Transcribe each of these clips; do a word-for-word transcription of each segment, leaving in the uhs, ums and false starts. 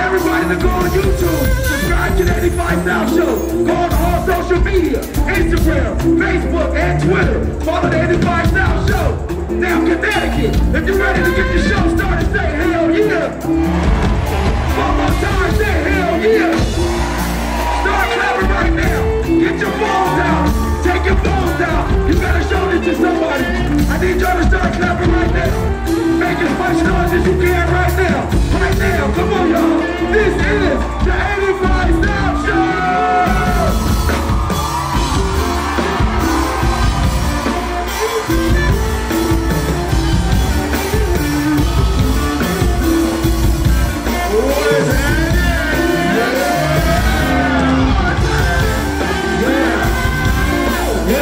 everybody to go on YouTube, subscribe to the eighty-five South Show, go on all social media, Instagram, Facebook, and Twitter, follow the eighty-five South Show. Now Connecticut, if you're ready to get your show started, say hell yeah. One more time, say hell yeah. Start clapping right now, get your phones out, take your phones out, you better show this to somebody. I need y'all to start clapping right now. Make as much noise as you can right now. Right now, come on y'all. This is the eighty-five South Show! What is happening? Yeah! Yeah! Yeah!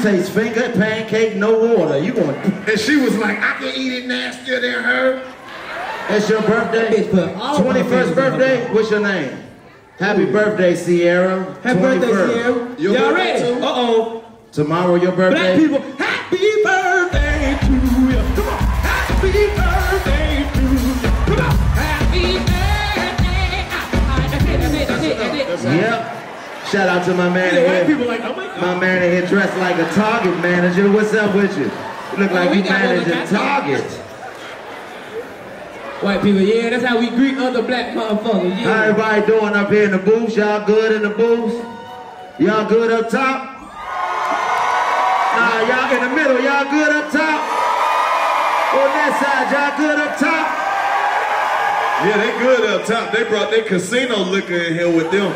Taste finger, pancake, no water. You going? And she was like, I can eat it nastier than her. That's your birthday. twenty-first birthday. What's your name? Happy birthday, Sierra. Happy birthday, Sierra. Y'all ready? Uh oh. Tomorrow your birthday. Black people, happy birthday to you. Come on, happy birthday to you. Come on, happy birthday. That's it. Yep. Shout out to my man in yeah, here. Like, oh my, my man in here dressed like a Target manager. What's up with you? You look oh, like you managing Target. White people, yeah, that's how we greet other black motherfuckers. Yeah. How everybody doing up here in the booth? Y'all good in the booth? Y'all good up top? Nah, y'all in the middle, y'all good up top? On that side, y'all good up top? Yeah, they good up top. They brought their casino liquor in here with them.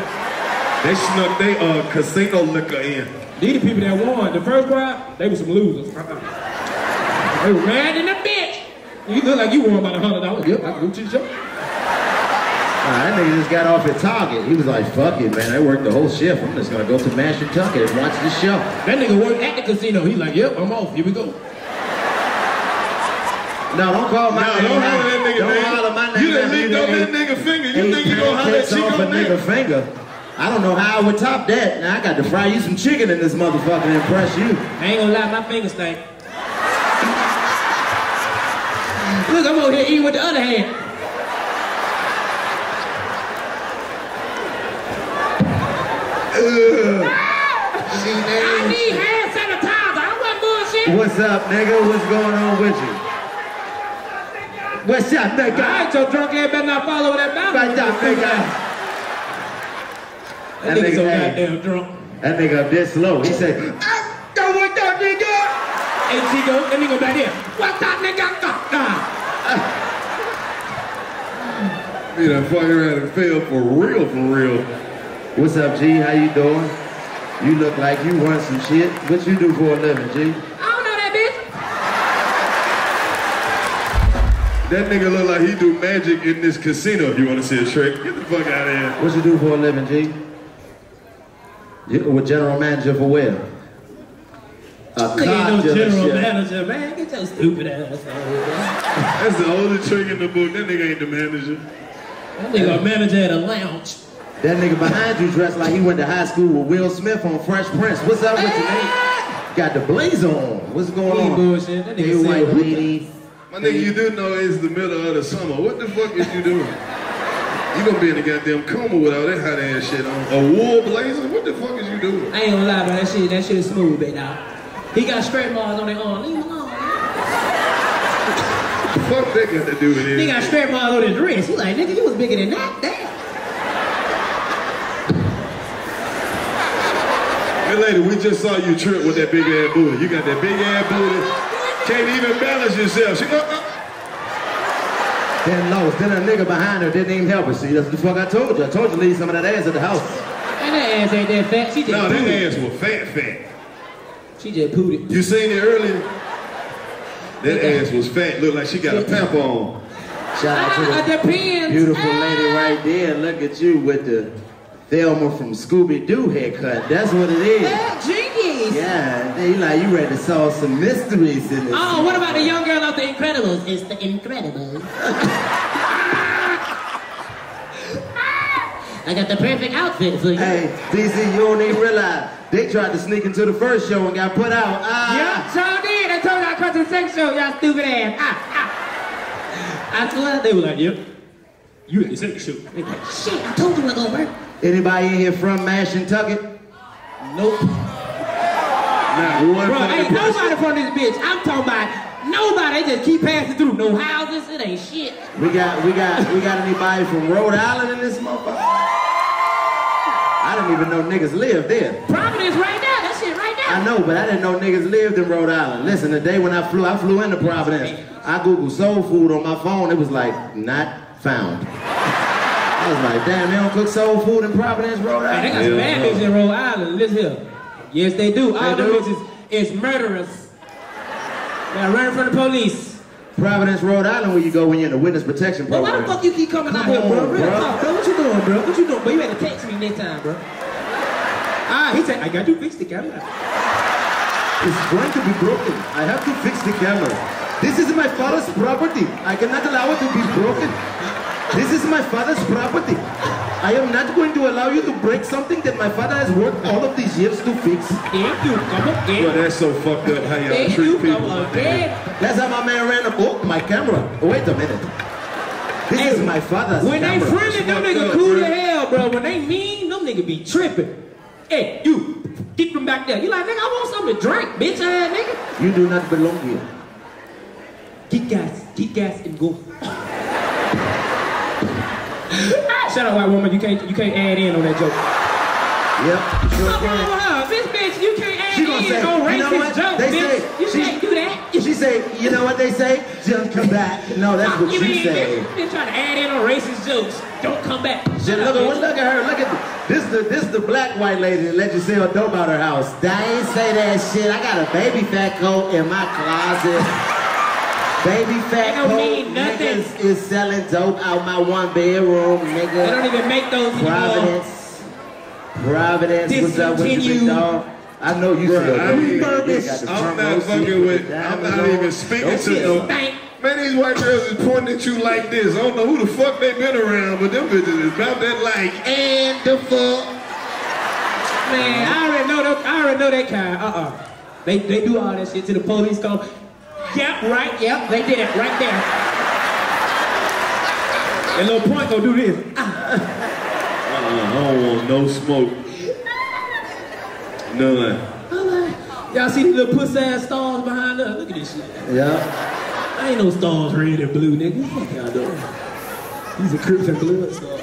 They snuck their uh, casino liquor in. These people that won the first round, they were some losers. They were mad in the bitch. You look like you won about a hundred dollars. Yep, I can go to the show. Nah, that nigga just got off at Target. He was like, fuck it, man. I worked the whole shift. I'm just gonna go to Mashantucket and watch the show. That nigga worked at the casino. He's like, yep, I'm off. Here we go. No, don't call my no, name. Don't holler that nigga, don't man. Holler my name. You done licked up that nigga finger. You think you gonna holler at Chico Bean finger? I don't know how I would top that. Now I got to fry you some chicken in this motherfucker and impress you. I ain't gonna lie, my fingers stink. Look, I'm over here eating with the other hand. I need hand sanitizer. I want bullshit. What's up, nigga? What's going on with you? What's up, nigga? All right, your drunk ass better not follow that mouth. Right up, nigga. That, that nigga so goddamn drunk. That nigga up this slow. He said, I don't want that nigga. Hey, Chico, that nigga back here. What's up, nigga? Nah. Me done fucking around and fell for real, for real. What's up, G? How you doing? You look like you want some shit. What you do for a living, G? That nigga look like he do magic in this casino if you want to see a trick. Get the fuck out of here. What you do for a living, G? You were general manager for where? A cop no general manager, man. Get your stupid ass out of here. That's the only trick in the book. That nigga ain't the manager. That nigga a manager at a lounge. That nigga behind you dressed like he went to high school with Will Smith on Fresh Prince. What's up with ah! you, man? Got the blazer on. What's going he on? Bullshit. That nigga white lady. My nigga, you do know it's the middle of the summer. What the fuck is you doing? You gonna be in a goddamn coma with all that hot ass shit on. A wool blazer? What the fuck is you doing? I ain't gonna lie, bro. That shit, that shit is smooth, baby. He got straight bars on their arm. Leave him alone. Fuck that got to do with it. He got straight bars on his wrist. He like, nigga, you was bigger than that. Damn. Hey, lady, we just saw you trip with that big ass booty. You got that big ass booty. Can't even balance yourself. She, uh, uh. Then lost. Then a nigga behind her didn't even help her. See, that's the fuck I told you. I told you to leave some of that ass at the house. And that ass ain't that fat. She just no, that pooted. Ass was fat, fat. She just pooed it. You seen it earlier? That ass was fat. Looked like she got a pimp on. Shout out to ah, the beautiful ah. lady right there. Look at you with the Thelma from Scooby-Doo haircut. That's what it is. That Yeah, they like you ready to solve some mysteries in this. Oh, what about the young girl of the Incredibles? It's the Incredibles. I got the perfect outfit for you. Hey, D C, you don't even realize they tried to sneak into the first show and got put out. Ah. Y'all did. They told y'all cousin sex show. Y'all stupid ass. Ah, ah. I swear they were like, yep. You ain't sex show. They like, shit. I told you it was gonna work. Anybody in here from Mashantucket? Nope. Nah, bro, ain't nobody from this bitch. I'm talking about nobody. They just keep passing through. No houses. It ain't shit. We got, we got, we got anybody from Rhode Island in this motherfucker? I didn't even know niggas lived there. Providence right now. That shit right now. I know, but I didn't know niggas lived in Rhode Island. Listen, the day when I flew, I flew into Providence. I Googled soul food on my phone. It was like, not found. I was like, damn, they don't cook soul food in Providence, Rhode Island. Man, they got bad bitches in Rhode Island. Listen here. Yes, they do. They All do. The bitches is murderers. Now running from the police. Providence, Rhode Island, where you go when you're in the witness protection program. Well, why the fuck you keep coming Come out here, bro? Real talk, bro. What you doing, bro? What you doing, bro? You had to text me next time, bro. Ah, he said, I got to fix the camera. It's going to be broken. I have to fix the camera. This is my father's property. I cannot allow it to be broken. This is my father's property. I am not going to allow you to break something that my father has worked all of these years to fix. Thank you, come on, Well, that's so fucked up how y'all treat people. Up, that's how my man ran up. Oh, my camera. Wait a minute. This hey, is my father's when camera. When they friendly, them niggas cool to hell, bro. When they mean, them niggas be tripping. Hey, you, keep them back there. You like, nigga, I want something to drink, bitch ass nigga. You do not belong here. Kick ass, kick ass and go. Shout out white woman, you can't you can't add in on that joke. Yep. Sure What's wrong with her? This bitch, you can't add in say, on racist you know what? Joke, they bitch. Say, you she, can't do that. She say, you know what they say? Just come back. No, that's what you she mean, say. Bitch trying to add in on racist jokes. Don't come back. Shut look, up, look at her. Look at this. This the this the black white lady that let you sell dope out her house. I ain't say that shit. I got a baby fat coat in my closet. Baby fat coat niggas is selling dope out my one bedroom, nigga. They don't even make those anymore. Providence. Providence, what's up with you, big dog? I know you still I'm not fucking with, I'm not even speaking to them. Man, these white girls is pointing at you like this. I don't know who the fuck they been around, but them bitches is about that like, and the fuck. Man, I already know them, I already know that kind, uh-uh. They, they do all that shit to the police call. Yep, right, yep, they did it right there. And little point gonna do this. uh-uh, I don't want no smoke. None. Y'all see these little puss ass stars behind us? Look at this shit. Yeah. I ain't no stars red and blue, nigga. What y'all doing? These are Crips and Blood stars.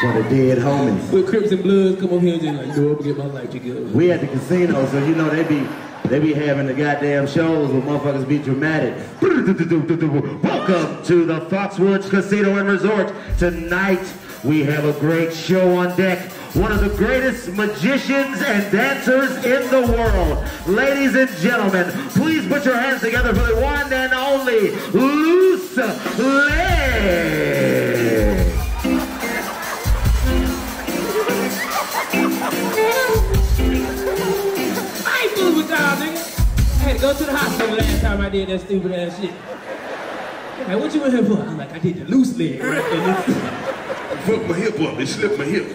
For the dead homies. With Crips and Bloods, come over here and just like, go up and get my life together. We at the casino, so you know they be. They be having the goddamn shows where motherfuckers be dramatic. Welcome to the Foxwoods Casino and Resort. Tonight, we have a great show on deck. One of the greatest magicians and dancers in the world. Ladies and gentlemen, please put your hands together for the one and only Loose Leg. I had to go to the hospital last time I did that stupid ass shit. Like, what you in here for? I'm like, I did the loose leg right there. I broke my hip up, it slipped my hip.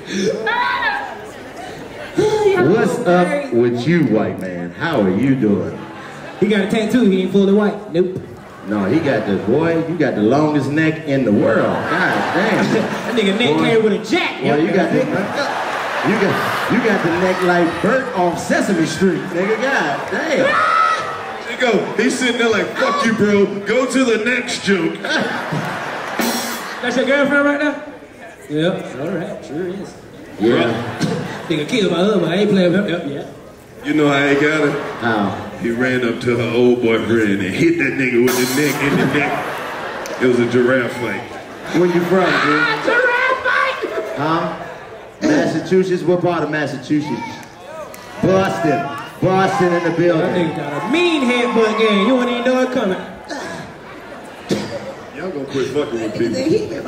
What's up with you, white man? How are you doing? He got a tattoo, he ain't fully white. Nope. No, he got the, boy, you got the longest neck in the world. God damn. That nigga neck came with a jack. Well, you got that. You got, you got the neck like Bert off Sesame Street, nigga. God damn. Chico, he's sitting there like, fuck you, bro. Go to the next joke. That's your girlfriend right now? Yep. All right. Sure is. Yeah. Nigga killed my husband. I ain't playing with him. Yep. Yeah. You know how he got her? How? He ran up to her old boyfriend and hit that nigga with the neck in the neck. It was a giraffe fight. Where you from, dude? Ah, giraffe fight. Huh? Massachusetts? What part of Massachusetts? Boston. Boston in the building. I think got a mean headbutt game. You wouldn't even know it coming. Y'all gonna quit fucking with people. I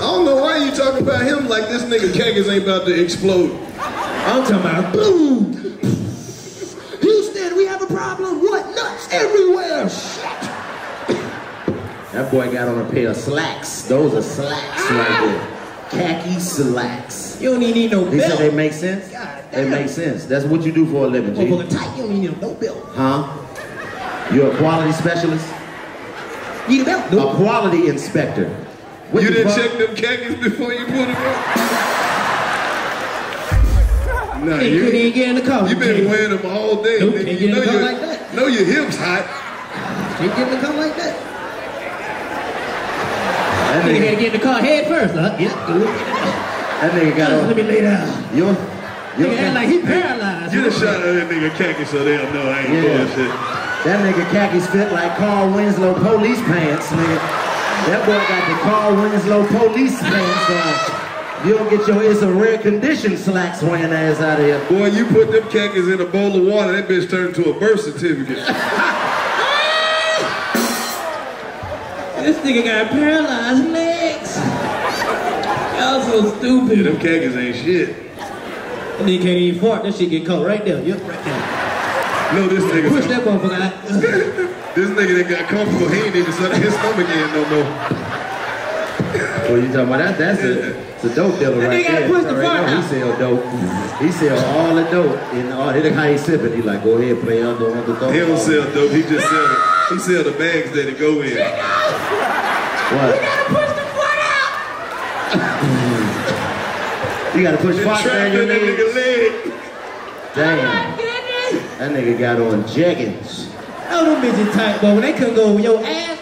don't know why you talking about him like this nigga Keggers ain't about to explode. I'm talking about boom. Houston, we have a problem. What? Nuts everywhere. Shit. That boy got on a pair of slacks. Those are slacks ah. right there. Khaki slacks. You don't even need no belt. He said they make sense? God damn. They make sense. That's what you do for a living, G. You don't need no belt. Huh? You're a quality specialist? Need a belt? No. A quality inspector. What you didn't check them khakis before you put them on? No, you didn't get in the car. You've been wearing them all day. Nope, nigga. You know, the like that. know your hips hot. Can't get in the car like that. That nigga had to get in the car head first, huh? Yeah. That nigga got on. Let me lay down. Yo, yo. Nigga act like he paralyzed. Get a shot of that nigga khaki so they'll know I ain't yeah. doing shit. That nigga khakis fit like Carl Winslow police pants, nigga. That boy got the Carl Winslow police pants on. You don't get your it's a rare condition slacks wearing ass out of here. Boy, you put them khakis in a bowl of water, that bitch turned into a birth certificate. This nigga got paralyzed legs. Y'all so stupid. Yeah, them khakis ain't shit. That nigga can't even fart. That shit get caught right there. Yep, right there. No, this nigga. Push that motherfucker out. This nigga that got comfortable, he ain't even sitting his stomach in no more. Well, you talking about that? That's a, it's a dope dealer that right nigga there. Push the fart out. He sell dope. He sell all the dope. And all, look how he sipping. He like, go ahead, play under, under, dope. He don't sell dope. He just sell it. He sell the bags that it go in. What? You gotta push the fart out! You gotta push fart down your nigga leg. Damn. Oh my goodness. That nigga got on jeggings. Oh, them bitches tight, but when they couldn't go over your ass.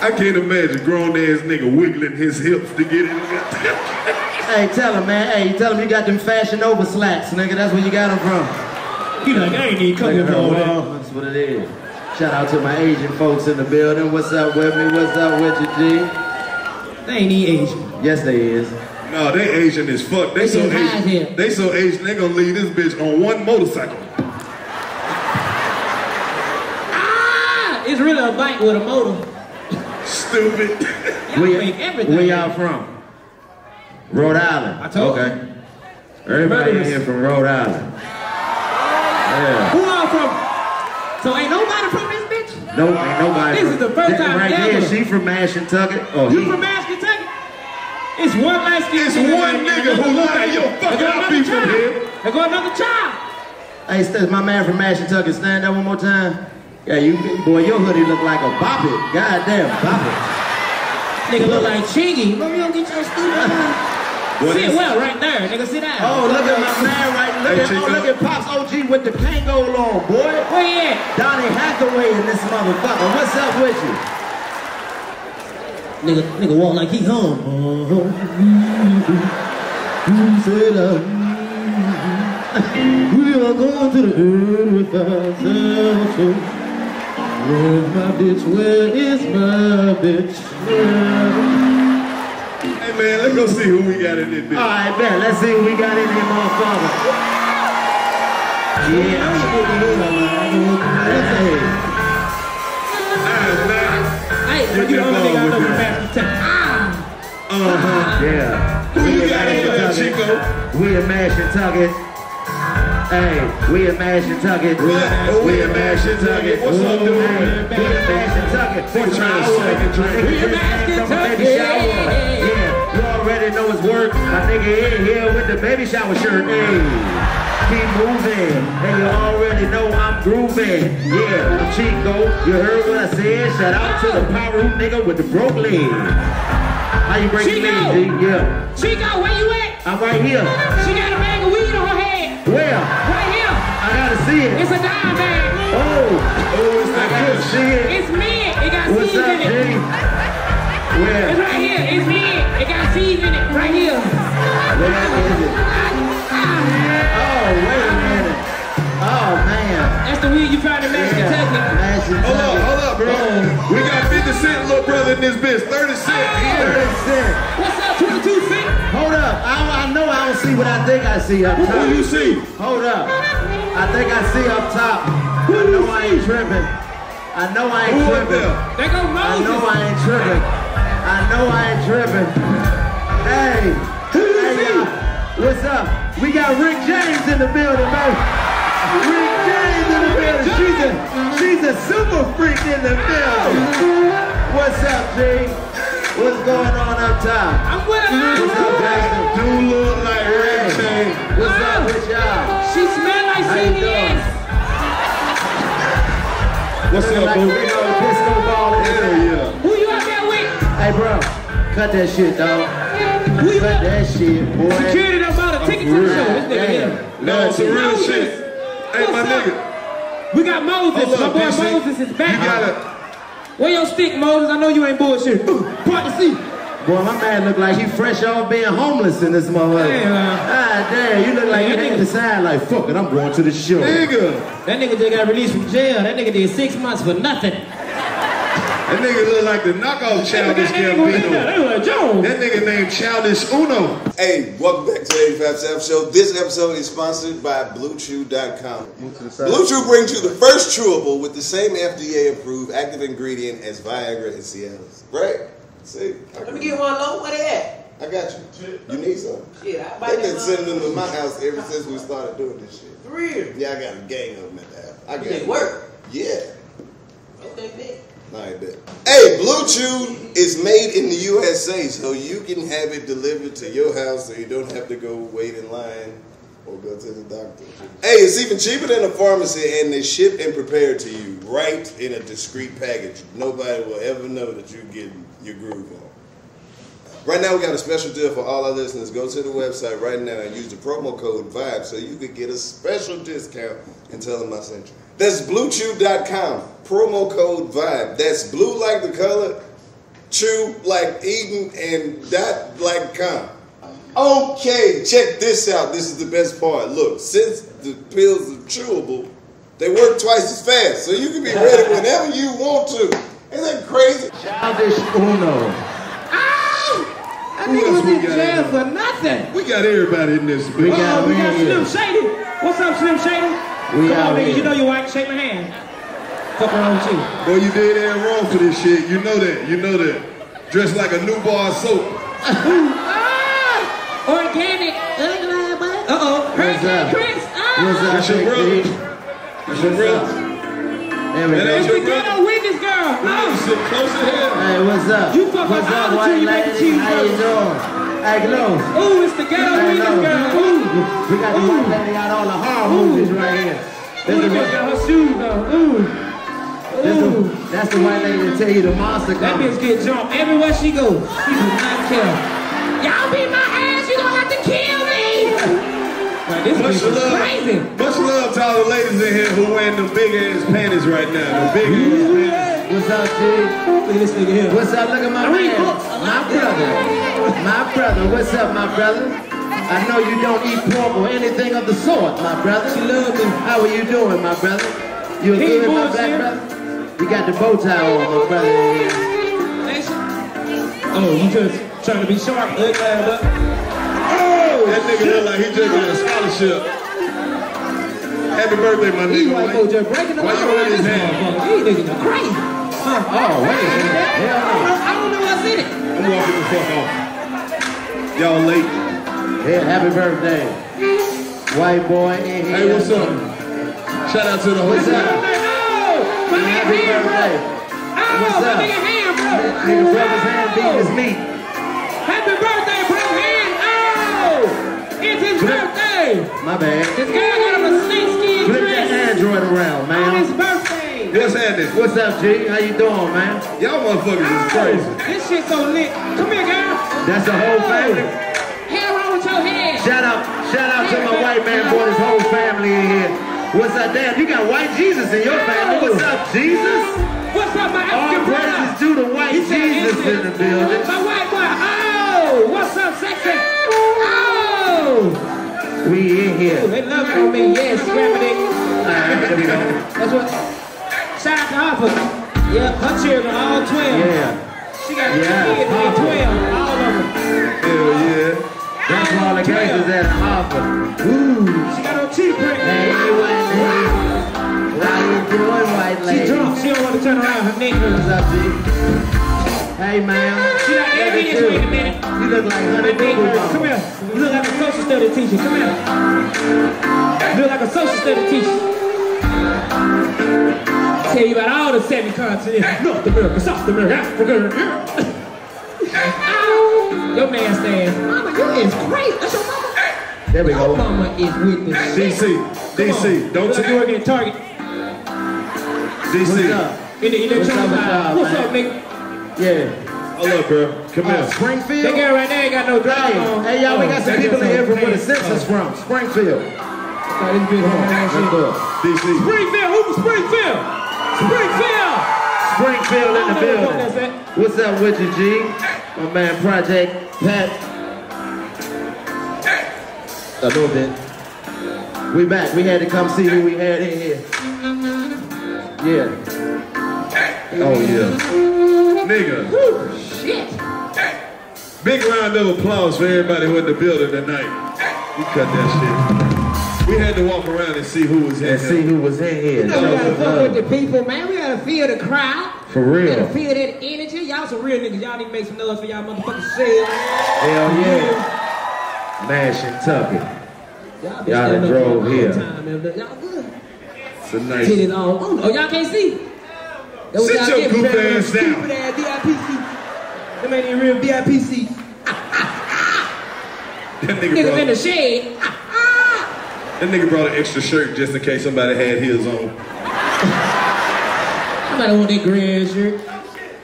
I can't imagine grown-ass nigga wiggling his hips to get in the goddamn. Hey, tell him, man. Hey, tell him you got them Fashion Nova slacks, nigga. That's where you got them from. He like, I ain't even coming for all that. That's what it is. Shout out to my Asian folks in the building. What's up with me? What's up with you, G? They ain't even Asian. Yes, they is. No, they Asian as fuck. They, they so Asian. Here. They so Asian, they gonna leave this bitch on one motorcycle. Ah! It's really a bike with a motor. Stupid. Where y'all from? Rhode Island. I told okay. you. Everybody Brothers. Here from Rhode Island. Yeah. Who are from? So ain't nobody from this bitch? No, ain't nobody. This from, is the first time right ever. Here, she from Mashantucket. Oh, you he. From Mashantucket? It's one light skin. It's one, one nigga who lied your fucking out people child. Here. There go another child. Hey, Steph, my man from Mashantucket, stand up one more time. Yeah, you, boy, your hoodie look like a boppet. Goddamn boppet. Nigga look like Chingy. Bro, you don't get your stupid. Sit well right there, nigga. Sit down. Oh, look at my man right there. Hey, oh, look at Pops O G with the Kango on, boy. Where you at? Donnie Hathaway in this motherfucker. What's up with you? Nigga, nigga walk like he home. Who said that? We are going to the eighty-five South. Where's my bitch? Where is my bitch? Hey man, let's go see who we got in this bitch. Alright man, let's see who we got in here, motherfucker. Yeah, I'm gonna do that. Hey, you the only nigga I know from Texas. Ah! Uh-huh. Yeah. Who you got in here, Chico? We in Mashantucket. Hey, we in Mashantucket. We in Mashantucket. What's up, dude? We in Mashantucket. We're trying to smoke and drink. We in Mashantucket. Yeah, you already know it's work. My nigga in here with the baby shower shirt. Hey, keep moving. And you already know I'm grooving. Yeah, Chico, you heard what I said? Shout out to the power nigga with the broke leg. How you break your leg, G? Yeah. Chico, where you at? I'm right here. She got a bag of weed on her head. Where? Right here. I gotta see it. It's a dime bag. Oh, oh, it's not good. See it. It's mid. It got What's seeds up, in it. G? Where? It's right here. It's mid. It got seeds in it. Right here. Where is it? Oh, wait a minute. Oh, man. That's the weed you found in Mashantucket. Yeah, hold up, hold up, bro. Oh. We got fifty cent, little brother, in this bitch. thirty cent. Oh. thirty cent. What's up, twenty-two cent? Hold up. I, I know I don't see what I think I see up top. What do you see? Hold up. I think I see up top. I know I ain't tripping. I know I ain't tripping. I know I ain't tripping. I know I ain't tripping. Hey. Hey, y'all. What's up? We got Rick James in the building, baby. Rick James in the building. She's a, she's a super freak in the building. What's up, G? What's going on up top? I'm with her. What's up, Jackson? Do look like Ray Chain. What's oh. up with y'all? She smell like C B S. What's up, like, boo? You know, disco ball in Hell there. Yeah. Who you out there with? Hey, bro. Cut that shit, dog. Who you Cut up? that shit, boy. Security done bought a ticket to the show. This nigga here. No, some real Moses. shit. Hey, What's my up? nigga. We got Moses. Hold my up, boy Moses, Moses is back. You gotta... Where your stick, Moses? I know you ain't bullshit. Part to see. Boy, my man look like he fresh off being homeless in this motherfucker. Damn, ah, damn, you look like you nigga decide like, fuck it, I'm going to the show. Nigga. That nigga just got released from jail. That nigga did six months for nothing. That nigga look like the knockout Childish Gambino. That nigga named Childish Uno. Hey, welcome back to the eighty-five South Show. This episode is sponsored by Blue Chew dot com. BlueChew brings you the first chewable with the same F D A-approved active ingredient as Viagra and Cialis. Right? See? Let me get one low. Where they at? I got you. You need some. Shit, I buy They've been sending them to my house ever since we started doing this shit. For real? Yeah, I got a gang of them at the house. I got They work? Yeah. Okay, big. I bet. Hey, Blue Chew is made in the U S A, so you can have it delivered to your house so you don't have to go wait in line or go to the doctor. Hey, it's even cheaper than a pharmacy, and they ship and prepare to you right in a discreet package. Nobody will ever know that you're getting your groove on. Right now, we got a special deal for all our listeners. Go to the website right now and use the promo code VIBE so you can get a special discount and tell them I sent you. That's blue chew dot com, promo code VIBE. That's blue like the color, chew like eating and that like kind. Okay, check this out. This is the best part. Look, since the pills are chewable, they work twice as fast, so you can be ready whenever you want to. Isn't that crazy? Childish Uno. Ah! I think was in jail for nothing. We got everybody in this bitch. We got, oh, we got Slim Shady. What's up, Slim Shady? We Come on, nigga. You know you white. Shake my hand. Fuck around with you. Boy, you did that wrong for this shit. You know that. You know that. Dressed like a new bar of soap. Ah! Organic. Uh-oh. Fresh Prince. Ah! That's your brother. That's your brother. There we go. If we got no witness, girl. No. Sit closer here. Hey, what's up? You fuck up all the you like the cheese. How you doing? Hey, Glow. Ooh, it's the ghetto witness, girl. Ooh. We got the one lady got all the hard movies right here. Ooh, the bitch got her shoes on. Ooh. Ooh. That's the white lady that tell you the monster comes. That bitch get jumped everywhere she goes. She does not care. Y'all beat my ass. You don't have to kill me. Right, this much, love, crazy. much love to all the ladies in here who wearing them big ass panties right now. The big ass panties. What's up, G? Look at this nigga here. What's up? Look at my man. My brother. My brother. What's up, my brother? I know you don't eat pork or anything of the sort, my brother. She loves me. How are you doing, my brother? You a good, my black here. brother? You got the bow tie on, my brother. Oh, you just trying to be sharp. Look at that. That nigga look like he just got a scholarship. Happy birthday, my nigga. Why you in his hand? He nigga crazy. Huh? Oh, wait a minute. I don't know what's in it. I'm walking the fuck off. Y'all late. Yeah, happy birthday. White boy in here. Hey, what's up? Shout out to the whole side. Oh, my nigga hand, bro. Oh, my nigga hand, bro. Nigga brother's hand beating his meat. Happy birthday, bro. It's his Flip. birthday! My bad. This guy got him a snakeskin dress. Flip that Android around, man. On his birthday! What's happening? What's up, G? How you doing, man? Y'all motherfuckers oh, is crazy. This shit's so lit. Come here, girl. That's the whole family. Hair on with your head. Shout out, shout out hair to my hair. white man boy, his whole family in here. What's up, damn? You got white Jesus in your family. What's up, Jesus? What's up, my African brother? All praises due to white He's Jesus in the building. My white boy. Oh! What's up, sexy? We in here. Ooh, they love on me, yes, grabbing it. Alright, there we go. That's what. Shout out to Hopper. Yeah, her children, all twelve. Yeah. She got two yeah. kids, all twelve, all of them. Hell yeah. That's all the gangsters at Hopper. Ooh. She got her teeth pricked. Hey, white lady. How you doing, white lady? She drunk, she don't want to turn around. Her neck hurts. What's up, G? Hey, man. She like aliens, wait a minute. You look like honey people. Come here. You look like a social study teacher. Come here. You look like a social study teacher. Tell you about all the seven continents. North America, South America, Africa. Ow. Your man stands. Mama, you is crazy. That's your mama. There we go. Your mama is with the D C. D C. Don't take you again, Target. D C. In the electronic aisle. What's up, nigga? Yeah. Oh, look, girl. Come uh, here. Springfield? That girl right there ain't got no drive on. Hey, y'all, oh, we got some people in here from where the census from. Springfield. Got this bitch on that shit. D C. Springfield. Who from Springfield? Springfield. Springfield in the building. What's up with you, G? My man, Project Pat. A little bit. We back. We had to come see who we had in here. Yeah. Oh, yeah. Nigga. Woo, shit. Big round of applause for everybody who in the building tonight. We cut that shit. We had to walk around and see who was in and here. See who was in here. You know, we gotta fuck with the people, man. We gotta feel the crowd. For real. We gotta feel that energy. Y'all some real niggas. Y'all need to make some noise for y'all motherfucking selves. Hell yeah. Mashantucket. Y'all done drove here. Y'all good. It's a nice. Titties on. Oh, y'all can't see. Sit your goop ass down. Stupid ass V I P C. Them ain't even real V I P C. That nigga, nigga brought, in the shade. That nigga brought an extra shirt just in case somebody had his on. Somebody want that gray ass shirt.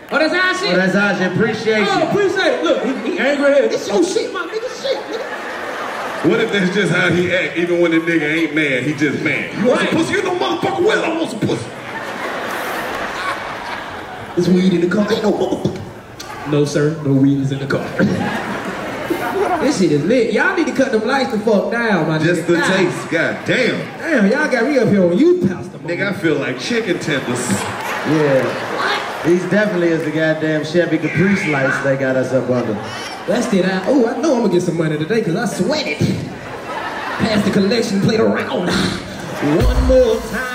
Oh, that's our shit. Oh, that's our shit. Appreciate it. Oh, appreciate it. Look, he, he angry as hell. It's your shit, my nigga. Shit, nigga. What if that's just how he act? Even when the nigga ain't mad, he just mad. You want right. some pussy? You know, motherfucker, well, I want some pussy. This weed in the car, ain't no motherfucker. No sir, no weed is in the car. This shit is lit. Y'all need to cut them lights the fuck down, my nigga. Just the taste, god damn. Damn, y'all got me up here on you pasta. Nigga, I feel like chicken tenders. Yeah. What? These definitely is the goddamn Chevy Caprice lights they got us up under. That's it. I, oh, I know I'm gonna get some money today because I sweated. Pass the collection plate around. One more time.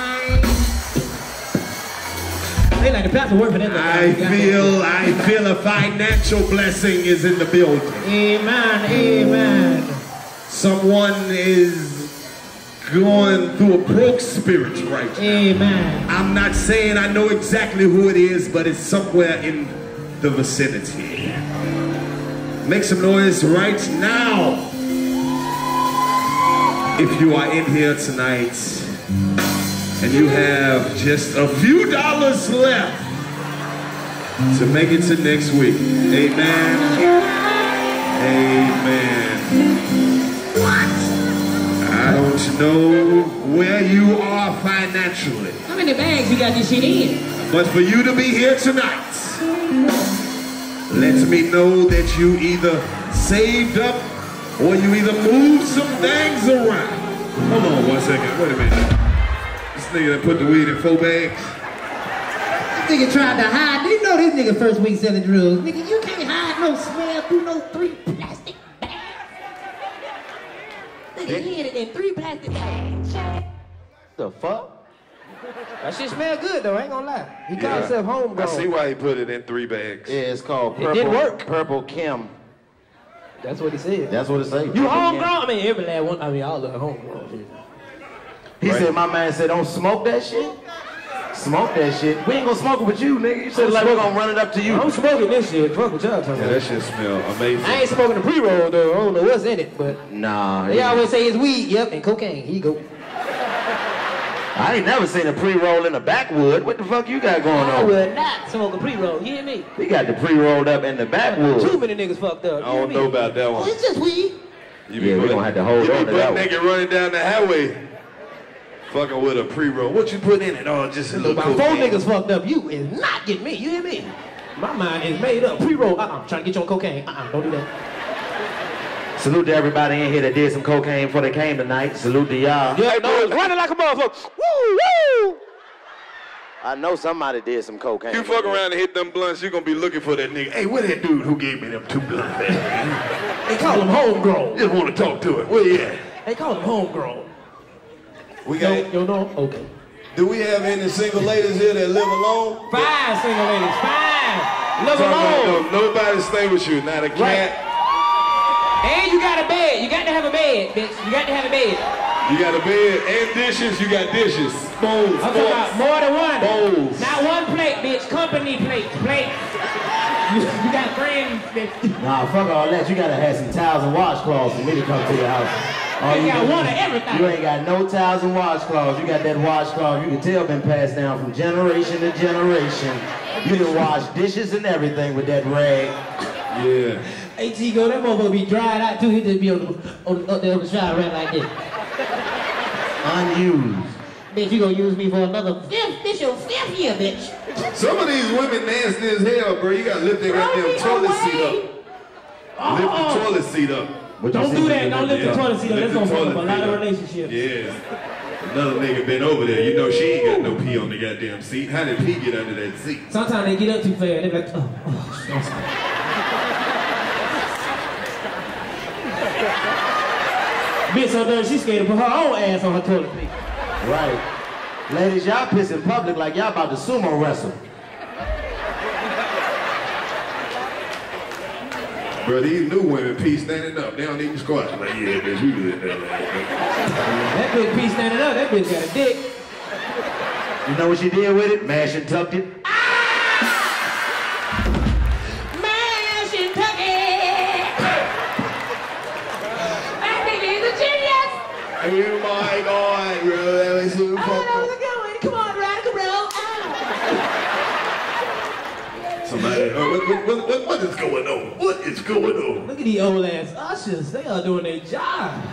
They like the paperwork for that. I feel, I feel a financial blessing is in the building. Amen, amen. Someone is going through a broke spirit right now. Amen. I'm not saying I know exactly who it is, but it's somewhere in the vicinity. Make some noise right now. If you are in here tonight and you have just a few dollars left to make it to next week, amen, amen. What? I don't know where you are financially. How many bags you got this shit in? But for you to be here tonight, let me know that you either saved up or you either move some things around. Hold on one second, wait a minute. This nigga that put the weed in four bags. This nigga tried to hide. You know this nigga first week selling drugs. Nigga, you can't hide no smell through no three plastic bags. Nigga hid it in three plastic bags. The fuck? That shit smell good though, I ain't gonna lie. He yeah. called himself homegrown. I see why he put it in three bags. Yeah, it's called purple, it did work. Purple Kim. That's what he said. That's what it say. You homegrown? I mean, every lad one. I mean, all of homegrown. He right. said, "My man said, don't smoke that shit. Smoke that shit. We ain't gonna smoke it with you, nigga. You said like we're gonna run it up to you. I'm smoking this shit. Fuck what y'all talking about. Yeah, that shit smell amazing. I ain't smoking the pre-roll though. I don't know what's in it, but nah. They yeah. always say it's weed. Yep, and cocaine. Here you go. I ain't never seen a pre-roll in the backwood. What the fuck you got going on? I would not smoke a pre-roll, you hear me? We got the pre-rolled up in the backwood. Too many niggas fucked up, I don't know about that one. It's just weed. You yeah, we're gonna have to hold on to that one. You be butt naked running down the highway, fucking with a pre-roll. What you put in it? Oh, just a little cool. Four niggas fucked up, you is not getting me, you hear me? My mind is made up. Pre-roll, uh-uh, trying to get you on cocaine. Uh-uh, don't do that. Salute to everybody in here that did some cocaine before they came tonight. Salute to y'all. Yeah, no, it's running like a motherfucker. Woo, woo! I know somebody did some cocaine. You fuck around and hit them blunts, you're gonna be looking for that nigga. Hey, where that dude who gave me them two blunts? They call him homegrown. Just wanna talk to him. Where he at? They call him homegrown. We got. Yo, no, okay. Do we have any single ladies here that live alone? Five yeah. single ladies. Five. Live alone. No, nobody stay with you. Not a cat. Right. And you got a bed. You got to have a bed, bitch. You got to have a bed. You got a bed and dishes. You got dishes. Bowls. I'm talking about more than one. Bowls. Not one plate, bitch. Company plate. Plate. You, you got friends, bitch. Nah, fuck all that. You got to have some towels and washcloths when we come to your house. All you, you got one of everything. You ain't got no towels and washcloths. You got that washcloth you can tell been passed down from generation to generation. You can wash dishes and everything with that rag. Yeah. Hey, Chico, that motherfucker be dried out too. He just be on the, on, up there on the side right like this. Unused. Bitch, you gonna use me for another fifth? This your fifth year, bitch. Some of these women nasty as hell, bro. You gotta lift that goddamn toilet away. seat up. Oh. Lift the toilet seat up. What don't do that. Don't lift the toilet seat up. That's gonna fuck up a lot of relationships. Yeah. Another nigga been over there. You know she ain't got no pee on the goddamn seat. How did pee get under that seat? Sometimes they get up too fast. They be like, oh, oh, I'm sorry. Bitch so dirty, she's scared to put her own ass on her toilet seat. Right. Ladies, y'all piss in public like y'all about to sumo wrestle. Bro, these new women pee standing up. They don't even squat. Like, yeah, bitch, you do that. That bitch pee standing up. That bitch got a dick. You know what she did with it? Mash and tucked it. Oh my god, bro, that was so fun. I don't know where we're going. Come on, radical bro. Ah. Somebody, what, what, what, what is going on? What is going on? Look at these old ass ushers. They are doing their job.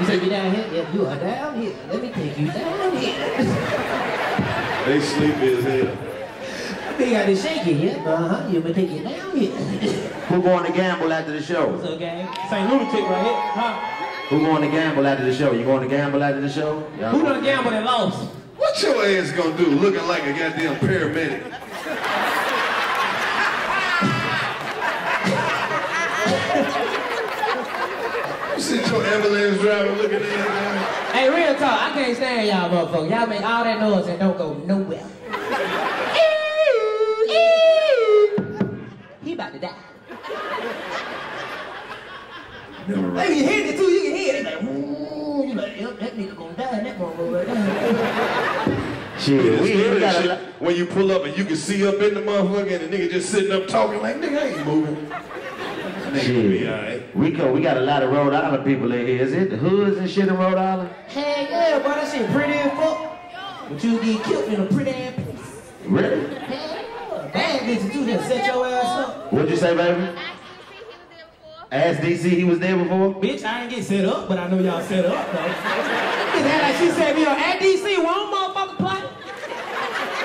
You say you down here? Yeah, you are down here. Let me take you down here. They sleepy as hell. big I can shake it, yeah? Uh-huh, you gonna take it down here. Who going to gamble after the show? What's up, gang? Saint Lunatic right here, huh? Who going to gamble after the show? You going to gamble after the show? Y'all Who done gamble and lost? What your ass gonna do looking like a goddamn paramedic? You see your ambulance driver looking at that? Hey, real talk, I can't stand y'all motherfuckers. Y'all make all that noise and don't go nowhere. He about to die. Never right. Hey, you hit it too, you can hear it. Like, ooh, you like, yep, that nigga gonna die, that motherfucker right there. Shit, we really got shit. When you pull up and you can see up in the motherfucker and the nigga just sitting up talking like, nigga, I ain't moving. Shit. Right. We go, we got a lot of Rhode Island people in here. Is it the hoods and shit in Rhode Island? Hey, yeah, boy, that shit pretty as fuck. But you get killed in a pretty ass place. Really? Hey, yeah. Bad bitches too, just set your ass up. What'd you say, baby? Ask D C he was there before? Bitch, I ain't get set up, but I know y'all set up, though. Is that like she said, yo, at D C, one motherfucking plot?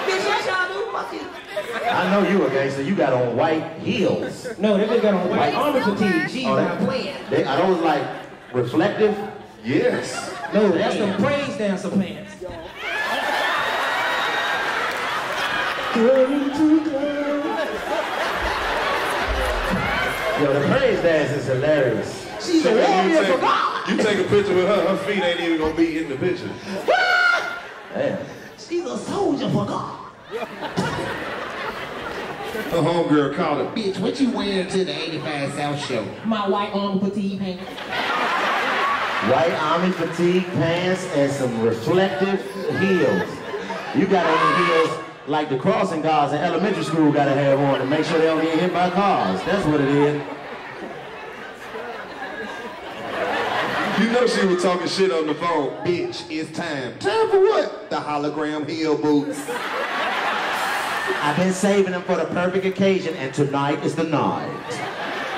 Bitch, that's y'all do, fuck it. I know you a gangster, you got on white heels. No, they got on white, white armor fatigue. Jeez, oh, I'm playing. They, are those like reflective? Yes. No, that's the praise dancer pants. Yo, the praise dance is hilarious. She's so hilarious for God. You take a picture with her, her feet ain't even gonna be in the picture. Damn. She's a soldier for God. The homegirl called her, bitch, what you wearing to the eighty-five South show? My white army fatigue pants. White army fatigue pants and some reflective heels. You got on the heels like the crossing guards in elementary school gotta have on to make sure they don't get hit by cars. That's what it is. You know she was talking shit on the phone. Bitch, it's time. Time for what? The hologram heel boots. I've been saving them for the perfect occasion, and tonight is the night.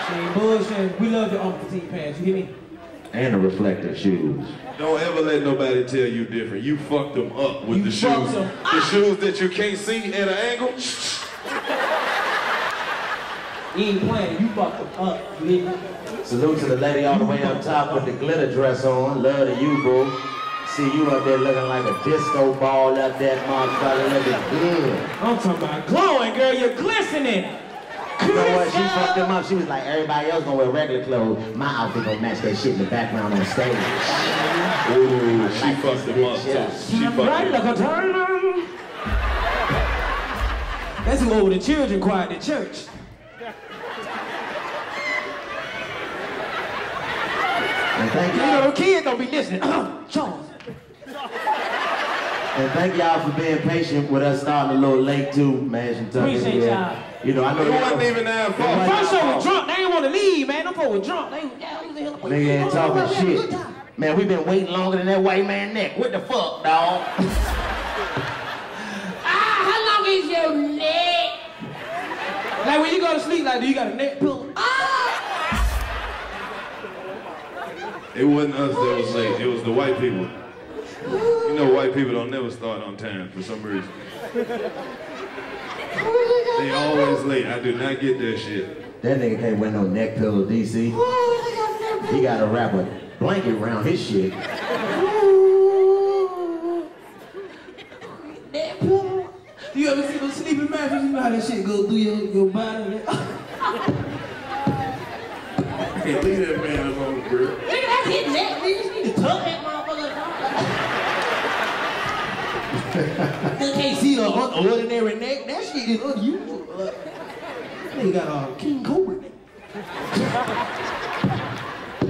She ain't bullshit. We love your own fatigue pants, you hear me? And the reflective shoes. Don't ever let nobody tell you different. You fucked them up with you the shoes. Them. The ah. shoes that you can't see at an angle. He ain't playing. You fucked them up, nigga. Salute to the lady all the way up top with the glitter dress on. Love to you, boo. See you up there looking like a disco ball up that motherfucker looking good. I'm talking about glowing, girl. You're glistening. You know what? She fucked him up. She was like, everybody else gonna wear regular clothes. My outfit gonna match that shit in the background on stage. Ooh, like she fucked him up. Yeah. She fucked right him up. Like that's who over the children choir at the church. And thank you. You know, the kids don't be listening. Charles. And thank y'all for being patient with us starting a little late too, Mashantucket. Appreciate y'all. You know, I know they wasn't even there for. First show was drunk. They didn't want to leave, man. Them folks were drunk. They nigga ain't talking shit. Man, we been waiting longer than that white man neck. What the fuck, dog? Ah, how long is your neck? Like when you go to sleep, like, do you got a neck pillow? Ah! It wasn't us that was late. It was the white people. You know white people don't never start on time for some reason. They always late. I do not get that shit. That nigga can't wear no neck pillow, D C. He got to wrap a blanket around his shit. Neck pillow. You ever see those sleeping mattress? You know how that shit go through your, your body? Hey, leave that man alone, girl. Nigga, that's his neck, nigga. You need to tuck that motherfucker. They can't see an ordinary neck. That shit is unusual. They got a King Cobra neck. I bet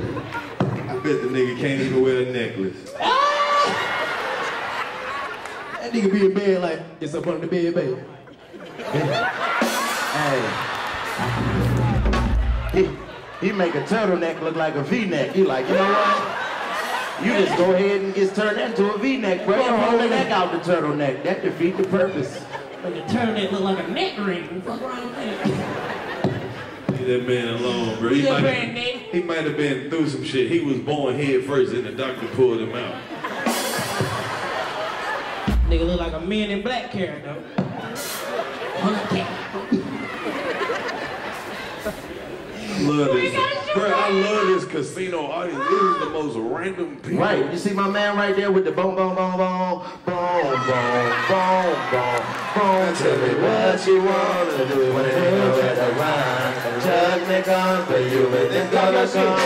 the nigga can't even wear a necklace. Ah! That nigga be in bed like, it's up under the bed, baby. Hey. He, he make a turtleneck look like a V-neck. He like, you know what? You just go ahead and get turned into a V-neck, bro. Don't hold the neck out the turtleneck. That defeats the purpose. But the turtleneck look like a neck ring. Fuck around with leave that man alone, bro. He might, have, he might have been through some shit. He was born head first, and the doctor pulled him out. Nigga look like a Man in Black character. Love this. Bro, I love this casino audience. It is the most random people. Right. You see my man right there with the boom, boom, boom, boom, boom, boom, boom, boom, boom. Tell me what you want to do when it goes at the line. Just make on for you and it's gonna come.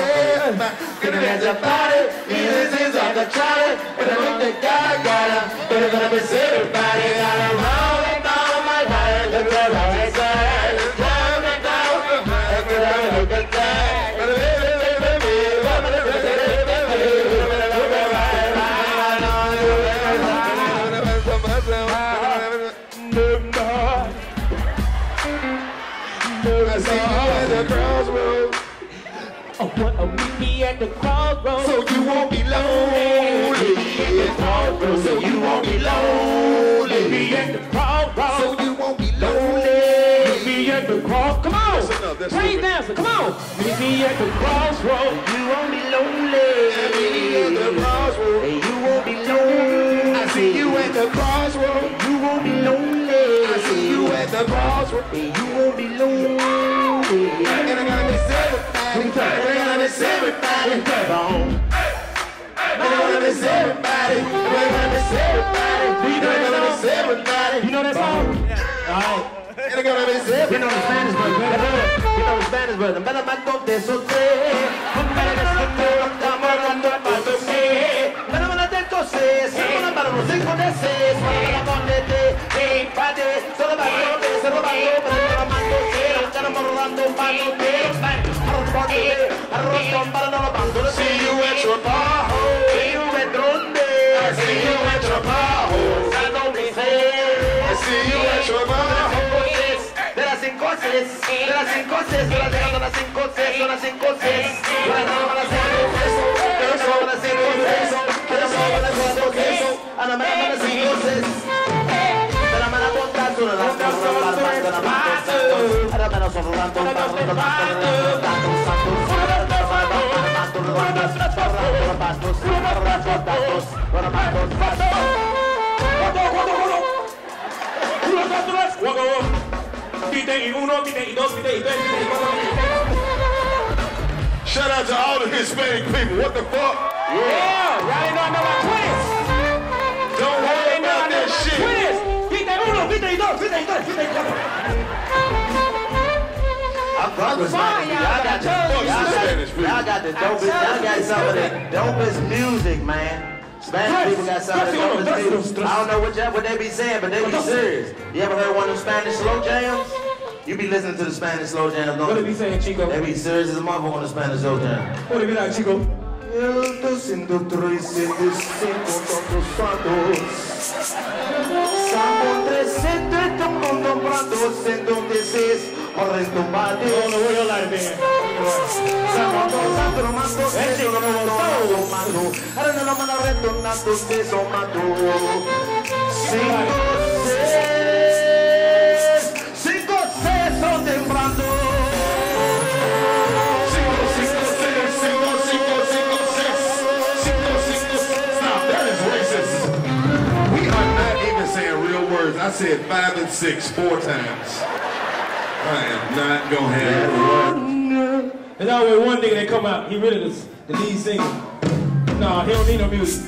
Gonna get your body. This is on the trolley. But I look at God, gotta. But it's gonna miss everybody. Gotta roll it down my heart. Look at how it's at. The crossroads, so you won't be lonely. Be at the crossroads, so you won't be lonely. Be at the crossroads, so you won't be lonely. Be at the cross, come on, praise dancer, come on. Be at the crossroads, you won't be lonely. Be at the crossroads, you won't be lonely. I see you at the crossroads, you won't be lonely. I see you at the crossroads, you won't be lonely. And I gotta miss everything. We're gonna miss everybody. We're gonna miss everybody. We're gonna miss everybody. We're gonna miss everybody. You know that song? Alright. We're gonna miss everybody. You know the Spanish version. You know the Spanish version. Mashantucket, so see you at your bar. See you at Dronde. I see you at your bar. I see you at your bar. De las cinco seis, de las cinco seis, de las cinco las cinco seis, de las cinco seis. De las cinco las cinco seis, de las cinco seis, de las cinco seis. De la mano contando las cosas, de la mano. Ahora menos hablando, hablando. Shout out to all the Hispanic people. What the fuck? Yeah, y'all ain't know I know my twins. Don't worry about that shit. I promise you, y'all got the Spanish people. Y'all got the dopest. Y'all got some of the dopest music, man. Spanish people got some of the dopest music. I don't know what y'all what they be saying, but they be serious. You ever heard one of them Spanish slow jams? You be listening to the Spanish slow jams, don't you? What they be saying, Chico? They be serious as a motherfucker on the Spanish slow jam. What they be like, Chico? El dos en dos tres en dos cinco dos cuatro. Samo tres en tres dos dos dos en dos tres. Orrendo bate. Oh no, we don't like that. Samo dos cuatro más dos tres dos dos más dos. Ahora no vamos a retornar dos tres dos más dos. Cinco seis. I said five and six four times. I am not gonna have it. There's always one nigga that come out. He really is the lead singer. Nah, he don't need no music.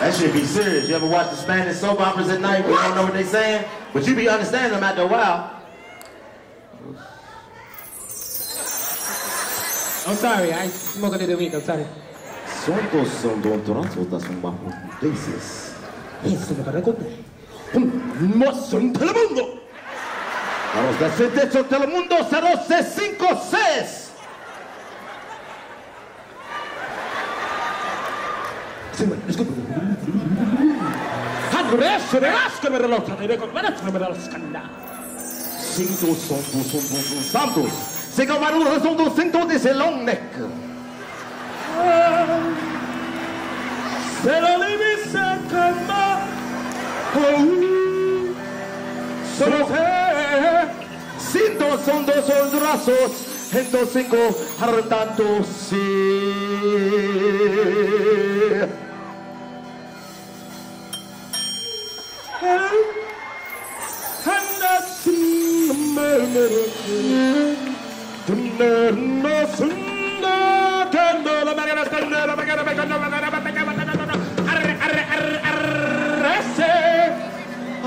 That shit be serious. You ever watch the Spanish soap operas at night? We don't know what they saying. But you be understanding them after a while. I'm sorry, I smoke a little weed, I'm sorry. Telemundo! Vamos a hacer eso, Telemundo, zero one two five six! Resto de las que me relojan y de conveniencia me da los candados. Cinco son dos son dos son santos. Cinco marujas son dos cinco de Selong Neck. Se lo divisa cama. Solo que si son dos hondurazos, entonces cinco hartanto sí.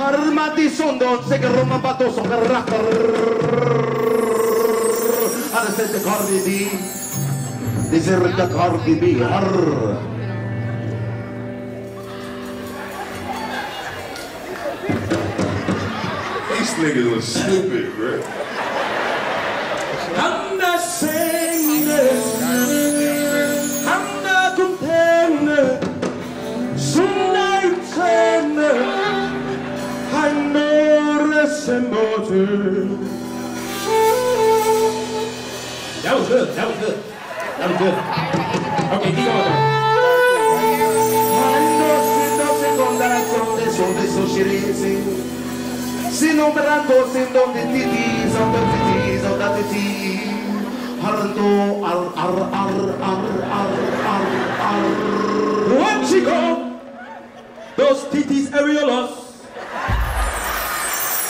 Armati son donze che Roma batto son caracca Ar sette cordi di Deserta cordi di Ar These niggas are stupid, bro. I'm not saying I'm not complaining Sunday ten I know this and more too. That was good, that was good. That was good. Okay, keep going. I know si no se encontrará con eso de socializing. Si no me rando sin donde titi, son the titi, son the titi. Harando ar ar ar ar ar ar ar. What Chico? Those titis areolas.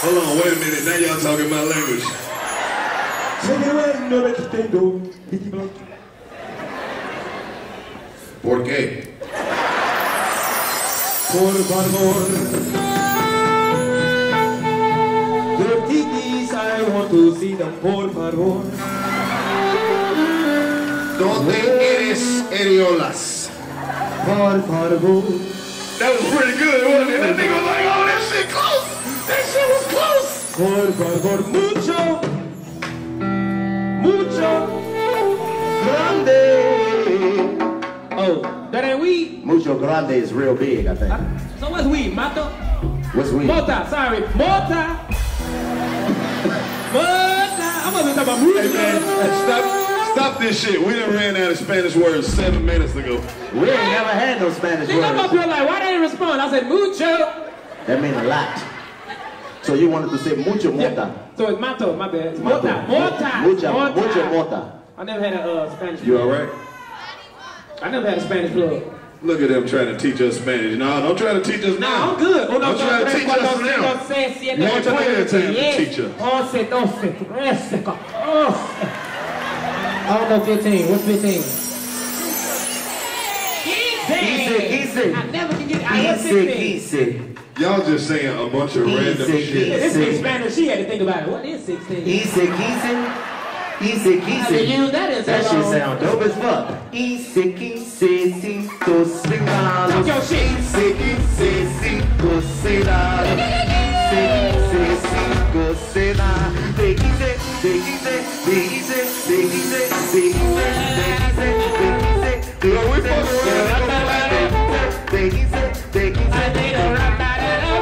Hold on, wait a minute, now y'all talking my language. ¿Por qué? Por favor. The titties, I want to see them, por favor. ¿Dónde eres, areolas? Por favor. That was pretty good, wasn't it? That nigga was like, oh, that shit close! That shit was close! Por favor, mucho, mucho, grande. Oh, that ain't weed? Mucho grande is real big, I think. Uh, so what's weed, Mato? What's weed? Mota, sorry, Mota! Mota! I'm gonna be talking about mucho. Hey man, stop, stop this shit. We done ran out of Spanish words seven minutes ago. We ain't yeah. never had no Spanish they words. They come up here like, why they didn't respond? I said, mucho. That means a lot. So you wanted to say mucho mota. Yeah. So it's mato, my bad. It's mato. Mota, mota, mucha, mota. Mucho mota. I never had a uh, Spanish plug. You alright? I never had a Spanish plug. Look at them trying to teach us Spanish. No, don't try to teach us now. No, I'm good. Don't no, try to teach us now. One time to teach us. I don't know fifteen. What's fifteen? Easy, easy. I never can get out of sixteen. Y'all just saying a bunch of easy, random easy, shit. This is Spanish. She had to think about it. What is sixteen? Easy, easy. Easy, easy. You, that is that shit sound dope as fuck. Easy, easy, easy. Talk your shit. Easy, easy, easy. Easy, easy, easy. Easy, easy, easy. Easy, easy, Take it, take it, I need a rap that up.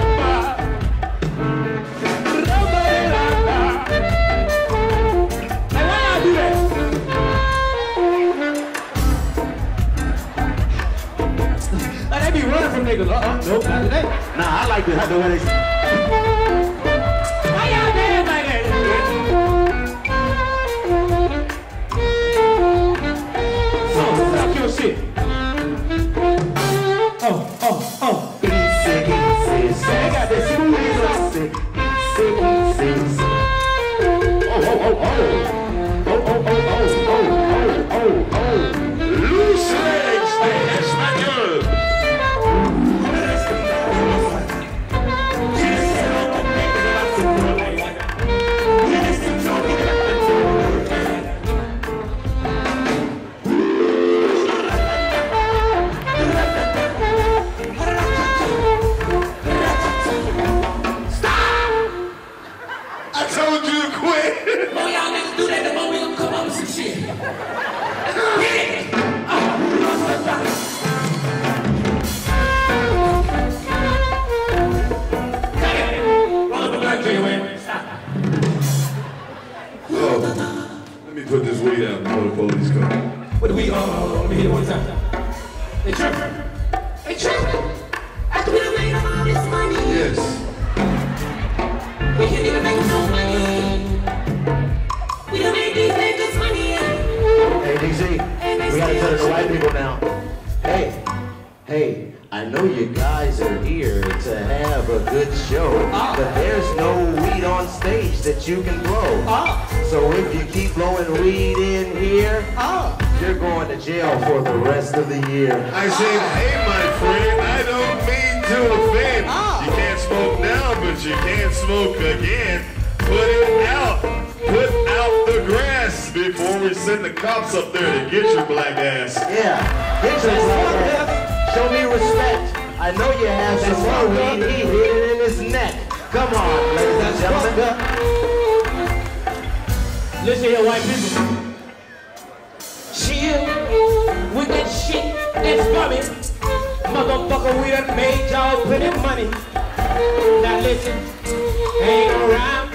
Hey, why y'all do that? Like they be running from niggas. Uh-uh, nope, not today. Nah, I like this. I do it. Why y'all dance like that? So, suck your shit. Oh, oh, easy, easy, I got this easy, easy, oh, oh, oh, oh, oh, oh, oh, oh, oh, oh, oh, loose legs de español. Put this weed out before the police come. What do we, uh, let me hit it one time. They tripping. They tripping. After we done made all this money. Yes. We can't even make no money. Easy. We gotta tell the white people now. Hey, hey, I know you guys are here to have a good show, uh, but there's no weed on stage that you can blow. Uh, so if you keep blowing weed in here, uh, you're going to jail for the rest of the year. I say, hey, my friend, I don't mean to offend. Uh, you can't smoke now, but you can't smoke again. Put it out. Put out the grass before we send the cops up there to get your black ass. Yeah. Get your black ass. Show me respect. I know you have some more weed. He hid it in his neck. Come on, ladies and gentlemen. Listen here, white people. Chill with that shit that's coming. Motherfucker, we done made y'all plenty of money. Now listen, ain't no rhyme.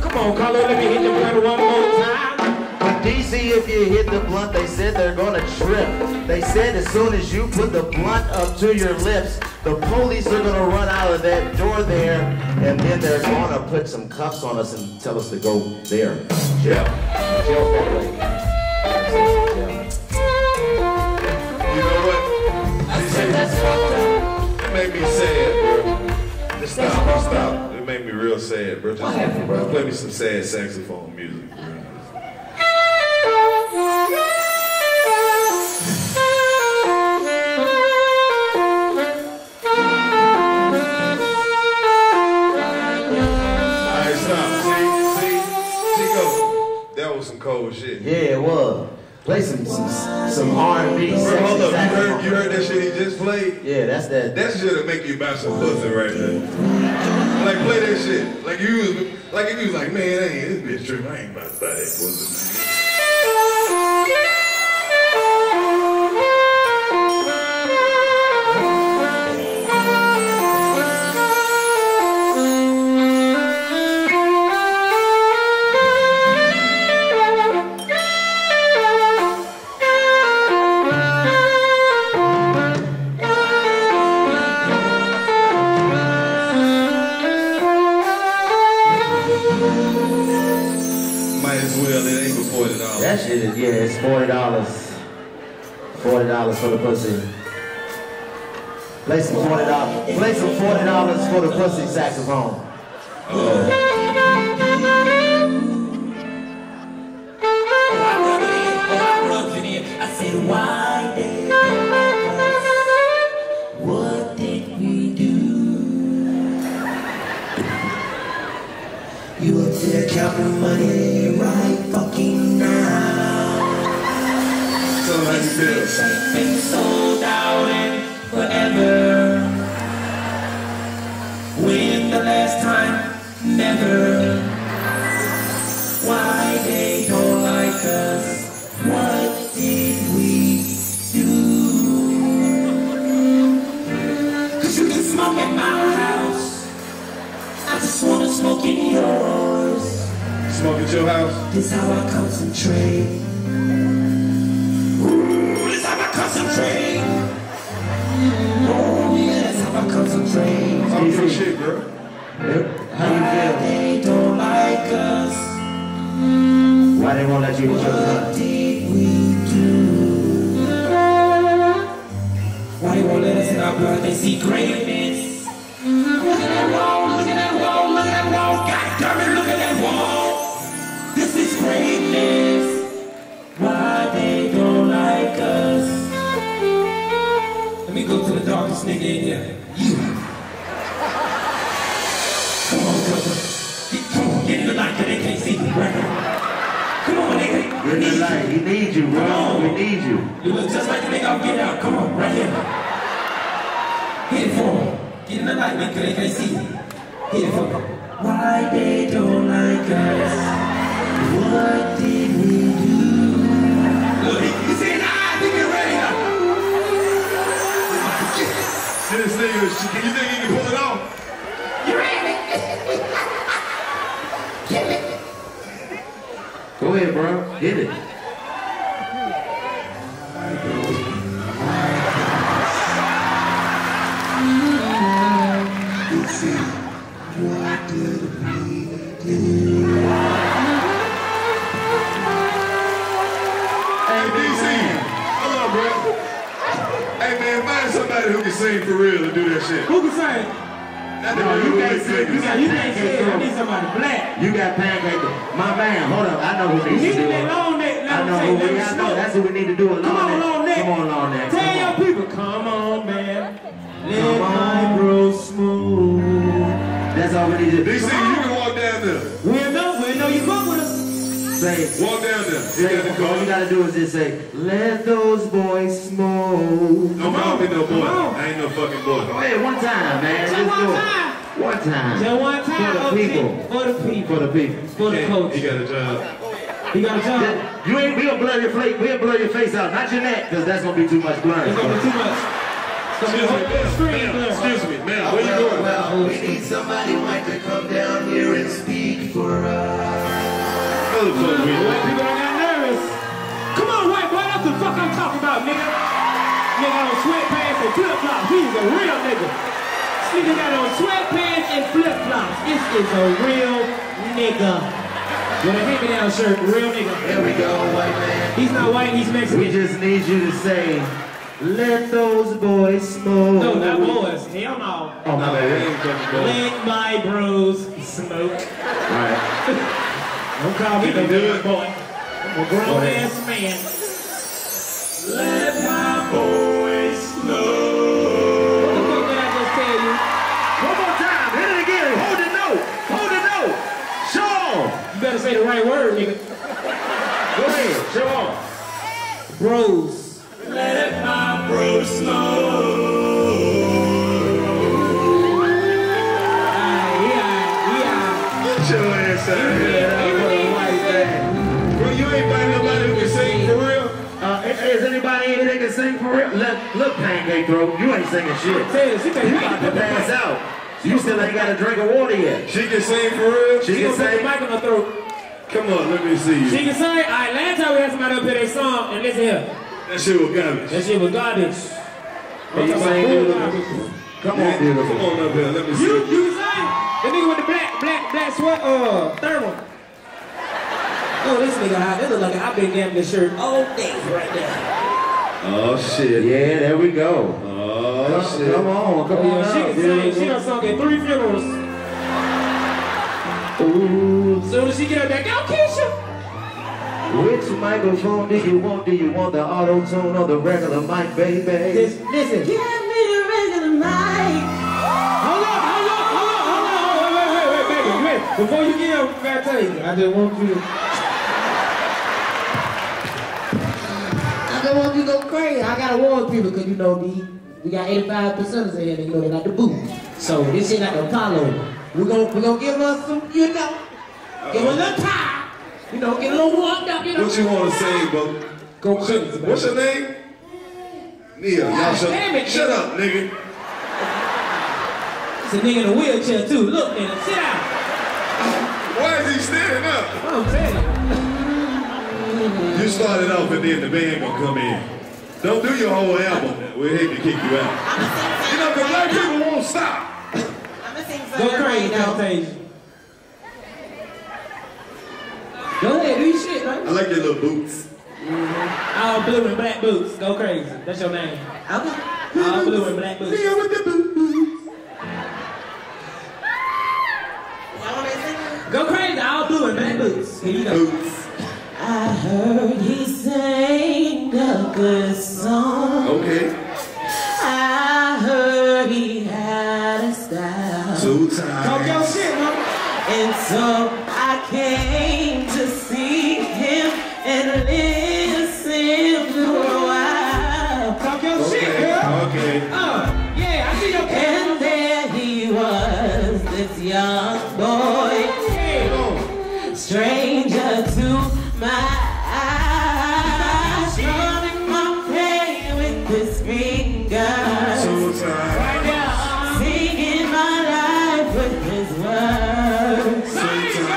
Come on, Carlo, let me hit the blunt one more time. But D C, if you hit the blunt, they said they're gonna trip. They said as soon as you put the blunt up to your lips, the police are gonna run out of that door there, and then they're gonna put some cuffs on us and tell us to go there. Jail. Jail for life. You know what? I said that's fucked up. It made me sad, bro. Just stop, just stop. Make me real sad, bro. Just, happened, bro. Just play me some sad saxophone music, bro. Alright, stop. See, see, Chico, that was some cold shit. Yeah, it was. Play some some some R and B. Bro, hold up, you heard you heard that shit he just played? Yeah, that's that. That shit'll make you bounce some pussy right there. Like, play that shit. Like, you was, like if you was like, man, I ain't, this bitch trip, I ain't about to buy that pussy. That shit is, yeah, it's forty dollars. forty dollars for the pussy. Play some forty dollars. Play some forty dollars for the pussy saxophone. Uh-oh. Hey, bro. Hey, man, find somebody who can sing for real and do that shit. Who can sing? Not no, you can't sing. You can't, you can't sing. I need somebody black. You got pancake. My man, hold up. I know who needs to do it. I know who we got. No, that's what we need to do. Come on, long neck. Come on, long neck. Tell your people, come on, man. Let my grow smooth. That's all we need to do. D C, you can walk down there. We know, we know you come with us. Say, walk down there. Say, the all you gotta do is just say, let those boys smoke. No, I don't be no boy. I ain't no fucking boy. Hey, one time, man. Just Let's one go. time. One time. Just one time. For the okay. people. For the people. For the people. For the coach. He got a job. He got a job. That, you ain't. We gonna blur your face. We gonna blur your face out. Not your neck, cause that's gonna be too much blurring. It's gonna be too much. Excuse me, ma'am, excuse me, ma'am, where you going? Well, we need somebody like to come down here and speak for us. Hello, folks, we white people don't got nervous. Come on, white boy, that's the fuck I'm talking about, nigga. Nigga on sweatpants and flip-flops, he's a real nigga. This nigga got on sweatpants and flip-flops. This is a real nigga. With a hand-me-down shirt, real nigga. There we go, white man. He's not white, he's Mexican. We just need you to say... Let those boys smoke. No, not boys. Hell no. Oh, my bad. Let my bros smoke. Alright. Don't call me the big boy. I'm a grown ass man. Let my boys smoke. What the fuck did I just tell you? One more time. Hit it again. Hold the note. Hold the note. Show 'em. You better say the right word, nigga. Go ahead. Show 'em. Bros. Let my bro smoke. Yeah, yeah, yeah. Get your ass out of here. Yeah, bro, you ain't find nobody who can sing for real? Uh, is anybody in here that can sing for real? Look, look, Pancake Throat, you ain't singing shit. You about to pass out. You still ain't got a drink of water yet. She can sing for real? She, she can sing. Mic on her throat. Come on, let me see you. She can sing? All right, last time we had somebody up here that song, and listen here. That shit was garbage. That shit was garbage. Come on, come on, come on up here. Let me see. You, you can sing. The nigga with the black, black, black sweat, uh, thermal. Oh, this nigga hot. This look like I've been getting this shirt all day right now. Oh shit. Yeah, there we go. Oh come, shit. Come on, come on. Uh, she can sing. She done sung at three funerals. Ooh. Soon as she get up there, go Keisha. Which microphone do you want? Do you want the auto tune or the regular mic, baby? Just listen. Give me the regular mic. Hold up, hold up, hold up, hold up, hold up. Wait, wait, wait, baby, wait. Before you get up, I tell you, I just want you to. I just want you to go crazy. I gotta warn people because you know me. We got eighty-five percenters in here that you know they like the boot. So this shit like the Apollo. We gon' we gon' give us some, you know, give us a little time. You know, get a little warmed up, you know. What you want to say, bro? Go What's, what's your name? Nia. Y'all shut, it, shut up, nigga. It's a nigga in a wheelchair, too. Look, nigga, sit down. Why is he standing up? I'm telling you. You started off and then the band gonna come in. Don't do your whole album. We hate to kick you out. You know, because black people won't stop. I'm gonna sing something. Go crazy, Contagion. Go ahead, do your shit, right? I like your little boots. Mm-hmm. All blue and black boots. Go crazy. That's your name. Okay. All blue and black boots. Yeah, with the boots. Go crazy. All blue and black boots. Here you go. Boots. I heard he sang a good song. Okay. I heard he had a style. Two times. Talk your shit, man. And so I came. And listen for a while. Talk your okay, shit, girl. Okay. Uh, yeah, I see your pants. And there he was, this young boy, hey, oh. stranger to my eyes, running my pain with his fingers. So tired. Right now, singing my life with his words. So tired.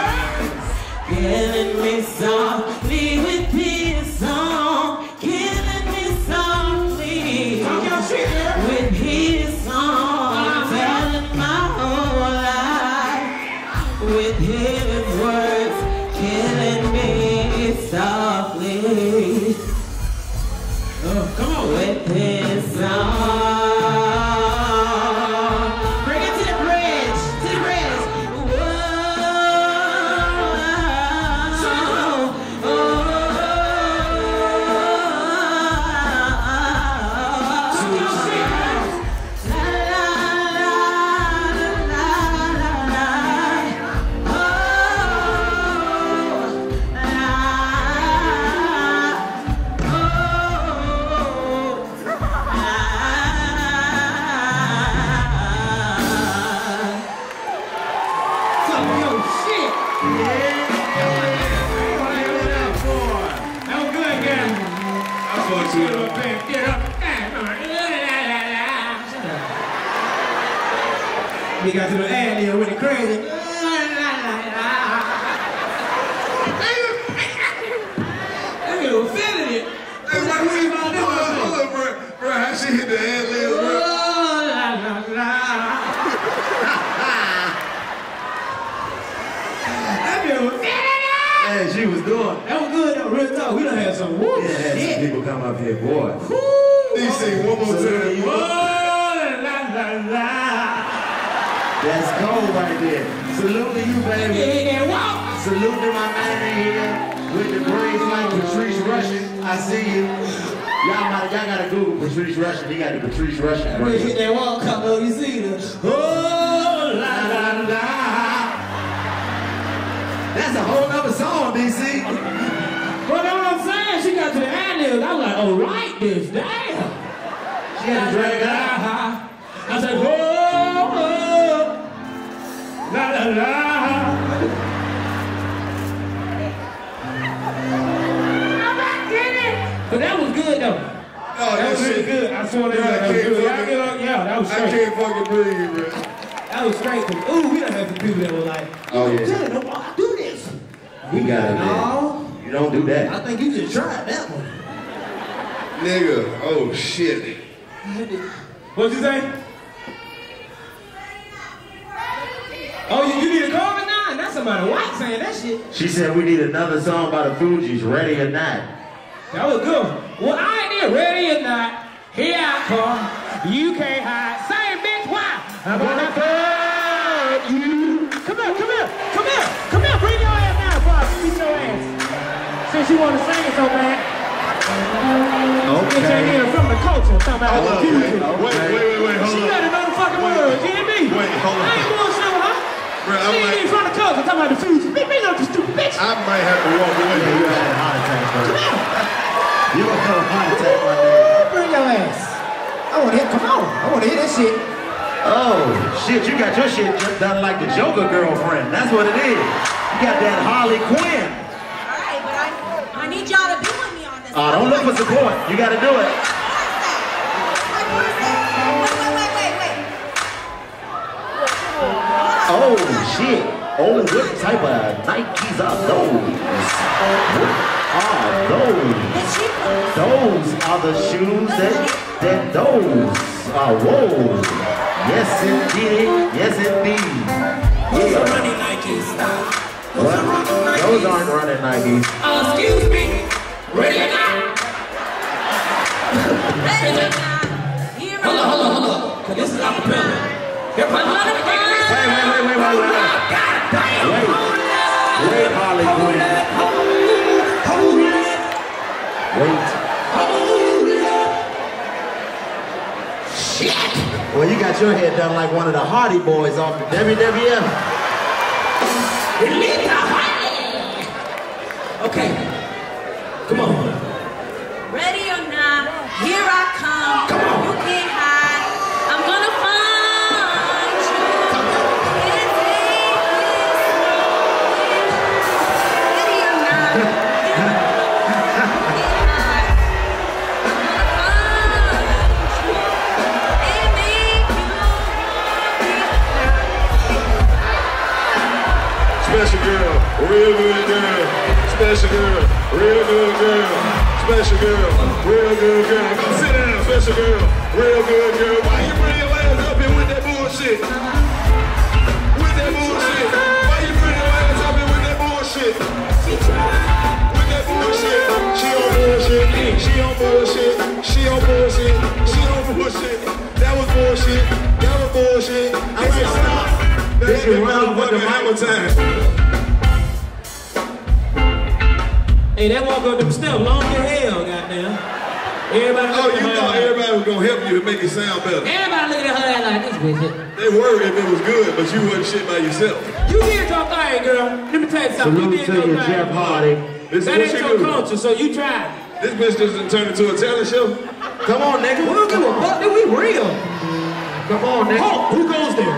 want you to back it up. We got to the ad there with it crazy. I ain't feeling it. That's like we ain't gonna do it. Hold up, bro. How she hit the ad lib, bro. She was doing. That was good, though. Real talk. We done had some woo. Yeah, shit. Some people come up here, boy. Woo. They say one more so time. Woo, la, la, la. That's gold right there. Salute to you, baby. Yeah, walk. Salute to my man in here with the braids like Patrice Russian. I see you. Y'all gotta, y'all gotta Google Patrice Russian. He got the Patrice Russian braids. Hit that wall, come over. You see this? Oh, la, la, la. That's a whole other song, D C. But I'm saying, she got to the ad-libs. I was like, oh, right, this, damn. She had to drag it out. I said, whoa, whoa, la, la, la. I'm not getting it. But that was good, though. Oh, that was really good. I swear to God, that was good. Y'all get up? Yeah, that was straight. I can't fucking breathe, bro. That was straight. Ooh, we done had some people that were like, oh, yeah. Good, no more. We got it, man. You don't do that. I think you just tried that one. Nigga, oh shit. What'd you say? Oh, you, you need a call or not? That's somebody white saying that shit. She said we need another song by the Fugees, Ready or Not. That was good. Well, I did Ready or Not. Here I come. You can't hide. Say, bitch, why? I'm gonna fuck you. Come on, come on, come on, come on, bring your ass. Beat your ass. Since you want to sing it so bad. Okay. Bitch ain't from the culture. Talking about the future. Wait, wait, wait, wait, hold on. She got it on the fucking words, you hear me? Wait, hold on. I ain't bullshit with her. She ain't from the culture. Talking about the future. Bitch, me up, you stupid bitch. I might have to walk away. You had a heart attack, bro. Come on. You gonna have a heart attack, my man. Bring your ass. I want to hit, come on. I want to hit that shit. Oh, shit, you got your shit done like the Joker girlfriend. That's what it is. You got that Harley Quinn. All right, but I, I need y'all to be with me on this. Uh, don't look for support. You got to do it. Wait, wait, wait, wait, wait. Oh, shit. Oh, what type of Nikes are those? What are those? Those are the shoes that, that those are. Whoa. Yes, indeed. Yes, indeed. Those are running Nikes. Those aren't running Nikes. Oh, excuse me. Ready or not? Ready or not? Hold on, hold on, hold on. Cause this is our pillar. You're probably not a big list. Wait, wait, wait, wait, wait, wait, wait. God damn. Wait. Wait, Harley Quinn. Hold it. Wait. Hold it. Shit. Well, you got your head done like one of the Hardy Boys off the W W F. Okay, come on. Ready or not, here I come. Come on. You can't hide. I'm gonna find you. Come on. Can't take this. Ready or not, here I come. You can't hide. I'm gonna find you. And make you happy. Special girl, real good girl. Special girl, real good girl. Special girl, real good girl. Come sit down, special girl, real good girl. Why you bring your ass up here with that bullshit? With that bullshit. Why you bring your ass up here with that bullshit? With that bullshit. She on bullshit. She on bullshit. She on bullshit. She on bullshit. That was bullshit. That was bullshit. I said stop. This is wrong with the Bible time. Hey, that walk up them steps long as hell, goddamn. Everybody oh, you thought everybody was gonna help you to make it sound better. Everybody looking at her like this bitch. They worried if it was good, but you wasn't shit by yourself. You did your thing, girl. Let me tell you something. Salute you did your thing. Party. This that ain't your culture, so you tried. This bitch doesn't turn into a talent show. Come on, nigga. We don't give a fuck that we real. Come on, nigga. Oh, who goes there?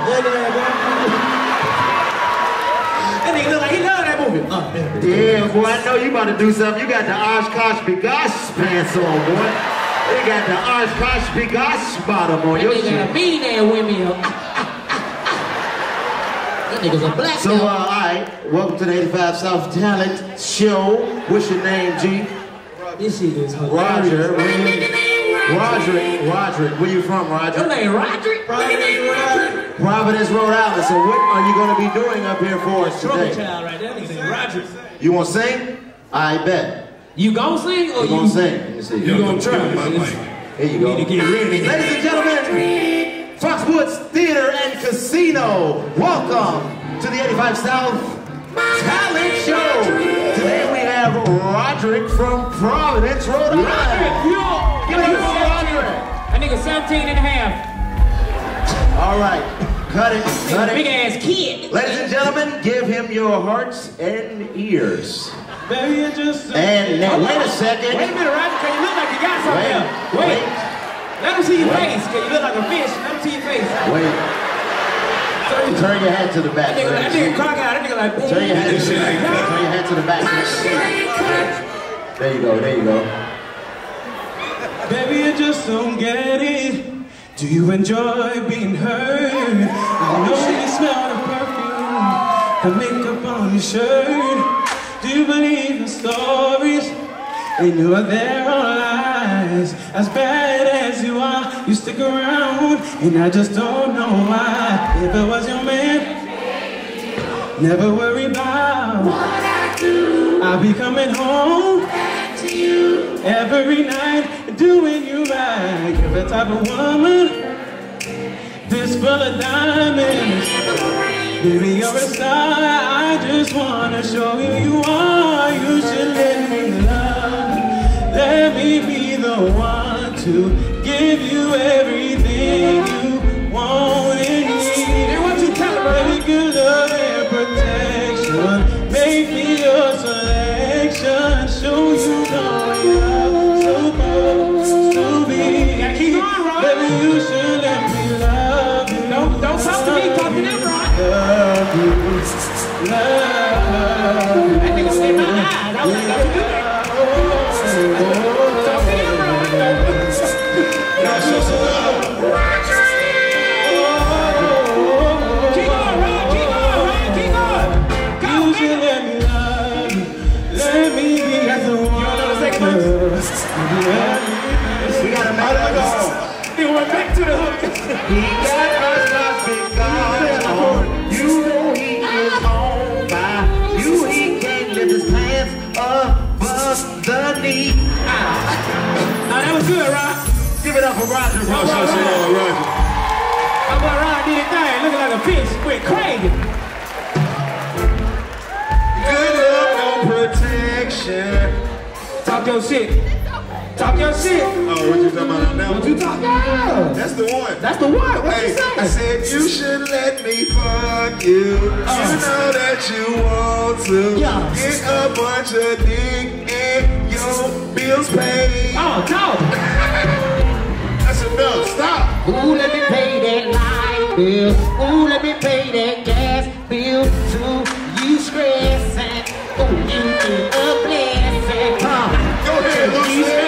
That nigga look like he loved that movie. Uh, yeah, yeah, boy, I know you about to do something. You got the Oshkosh Bigosh pants on, boy. You got the Oshkosh Bigosh bottom on that your shit. That nigga got a beanie there with me. That nigga's a black guy. So, uh, all right, welcome to the eighty-five South Talent Show. What's your name, G? This shit is hilarious. Roger. Roger. Roderick, Roderick, where you from, Roderick? Your name Roderick? Providence, Providence, Rhode Island. So what are you going to be doing up here for us today? Child right there. Name Roderick. You want to sing? I bet. You going to sing or you? You going to sing. Let me see. You, you going to try. Here you go. Need to get ready. Ladies and gentlemen, Foxwoods Theater and Casino, welcome to the eighty-five South Talent Show. Today we have Roderick from Providence, Rhode Island. Roderick, yo! Give it up for Roderick. That nigga seventeen and a half. All right, cut it, cut it. Big ass kid. Ladies and gentlemen, give him your hearts and ears. Baby, it just... And now, wait a second. Wait a minute, Roger, because you look like you got something wait, else. Wait. wait. Let him see your wait. face, because you look like a fish. Let him see your face. Wait. Turn, turn your head to the back. That nigga, that nigga clock out. That nigga like... Turn your, head to the back. Turn your head to the back. There you go, there you go. Baby, I just don't get it. Do you enjoy being hurt? I know you smell the perfume, the makeup on your shirt. Do you believe in stories? And you are there all lies. As bad as you are, you stick around. And I just don't know why. If I was your man, never worry about what I do. I'll be coming home back to you every night. Doing you right, you're the type of woman this full of diamonds. Baby, you're a star. I just wanna show you you are. You should let me love. Let me be the one to give you everything you want and need. What you tell me? Baby, good love and protection. Make me your selection. Show you know you. You should let me love you. Don't, don't talk to me, talk to them, Ron. Love you, love you. That nigga stayed my eyes. I was like, don't do that. Talk to them, Ron. That's just love. Roger! Keep on, Ron, keep on, Ron, keep on. Go, you should let me love you. Let me be the one. You don't know the segments? We got a man to go. He went back to the hook. He got us nothing gone. You know he is on by. You he can't lift his pants above the knee. Now that was good, Rod. Give it up for Roger. Roger. How about Rod did his thing, looking like a fish. Went crazy. Good love, no protection. Talk your shit. Talk your shit. Oh, what you talking about now? What you talking about? That's the one. That's the one. What hey, you saying? I said you should let me fuck you. Oh. You know that you want to yeah. get a bunch of dick and your bills paid. Oh, no. That's enough. Stop. Ooh, let me pay that light bill. Ooh, let me pay that gas bill too. You stressing. Ooh, you need a blessing. Huh. Go ahead, Lucy.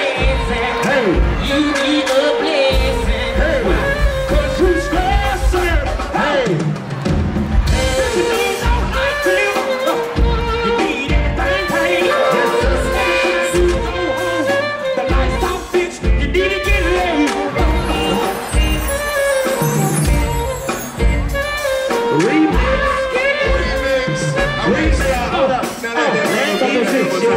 You need a blessing, hey. Cause you stressing, hey. Bitch, you need no hot deal. You need everything, hey. Just to stand, you go home. The lifestyle bitch, you need to get laid. Remix, remix, remix. Hold up, now that you know you need a new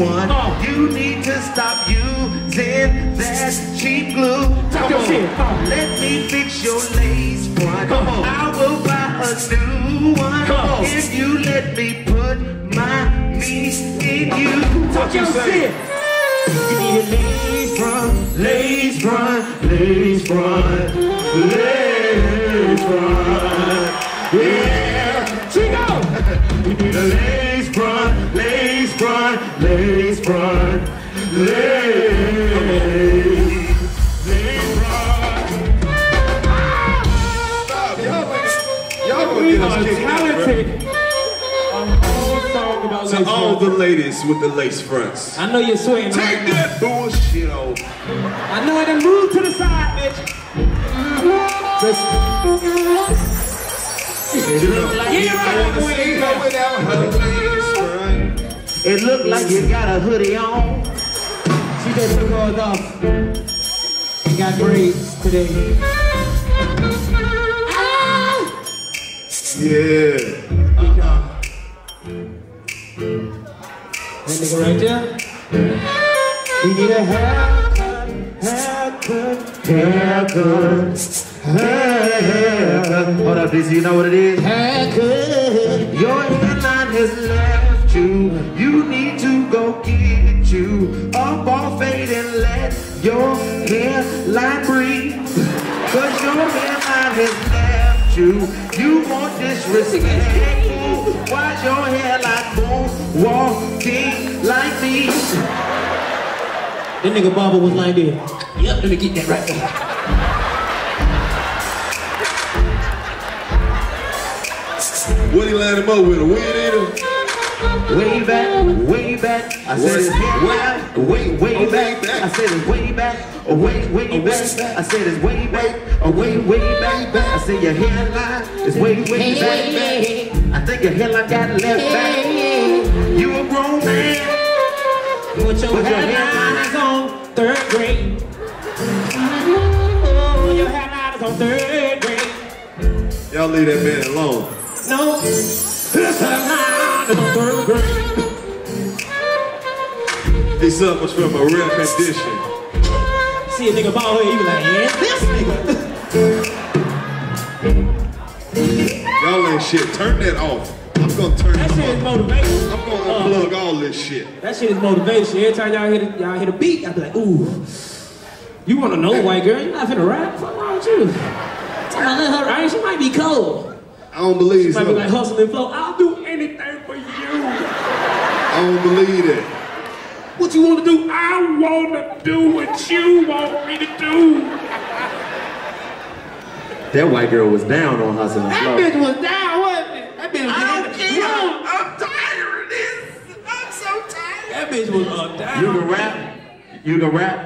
one. You need to stop using that cheap glue. Talk your shit. Let me fix your lace front. I will buy a new one if you let me put my meat in you. Talk your shit. You need a lace front, lace front, lace front, lace front. Yeah, Chico. You need a lace front, lace. Lace front, lace, lace front. Stop, y'all. was kicked talented. out. About to all fronts. The ladies with the lace fronts. I know you're sweating. Take right? that bullshit off. I know it done moved to the side, bitch. It looked like you got a hoodie without her lace front. It looked like you got a hoodie on. She just took hers off and got braids today. Yeah. That nigga right there. We need a haircut, haircut, haircut, haircut. Hold up, D C, you know what it is? Haircut. Your hairline has left you. You need to go get you a ball fade and let your hairline breathe. Cause your hairline has left you. You want disrespect. Why's your hair like boom, walking like me? That nigga barber was like this. Yep, let me get that right there. What he lined him up with, a wig in him? Way back, way back, I said it's way, way, way back, I said it's way back, way, way back, I said it's way back, way, way back, I said your hairline is way, way back, I think your hairline got left back, you a grown man, but your hairline is on third grade, oh, your hairline is on third grade, y'all leave that man alone, no, his hairline. This up was from a real condition. See a nigga ball here, you be like, yeah, this nigga. Y'all ain't shit. Turn that off. I'm gonna turn that shit off. Is motivation. I'm gonna uh, unplug all this shit. That shit is motivation. Every time y'all hit y'all hit a beat, I be like, ooh. You wanna know, hey. White girl? You not finna rap? What's wrong with you? I let her ride. She might be cold. I don't believe she might so. Be like hustle and flow. I'll do anything for you. I don't believe it. What you want to do? I want to do what you want me to do. That white girl was down on hustle and flow. That bitch was down, wasn't it? That bitch was I don't care. Wrong. I'm tired of this. I'm so tired. That bitch was uh, down. You can rap. You can rap.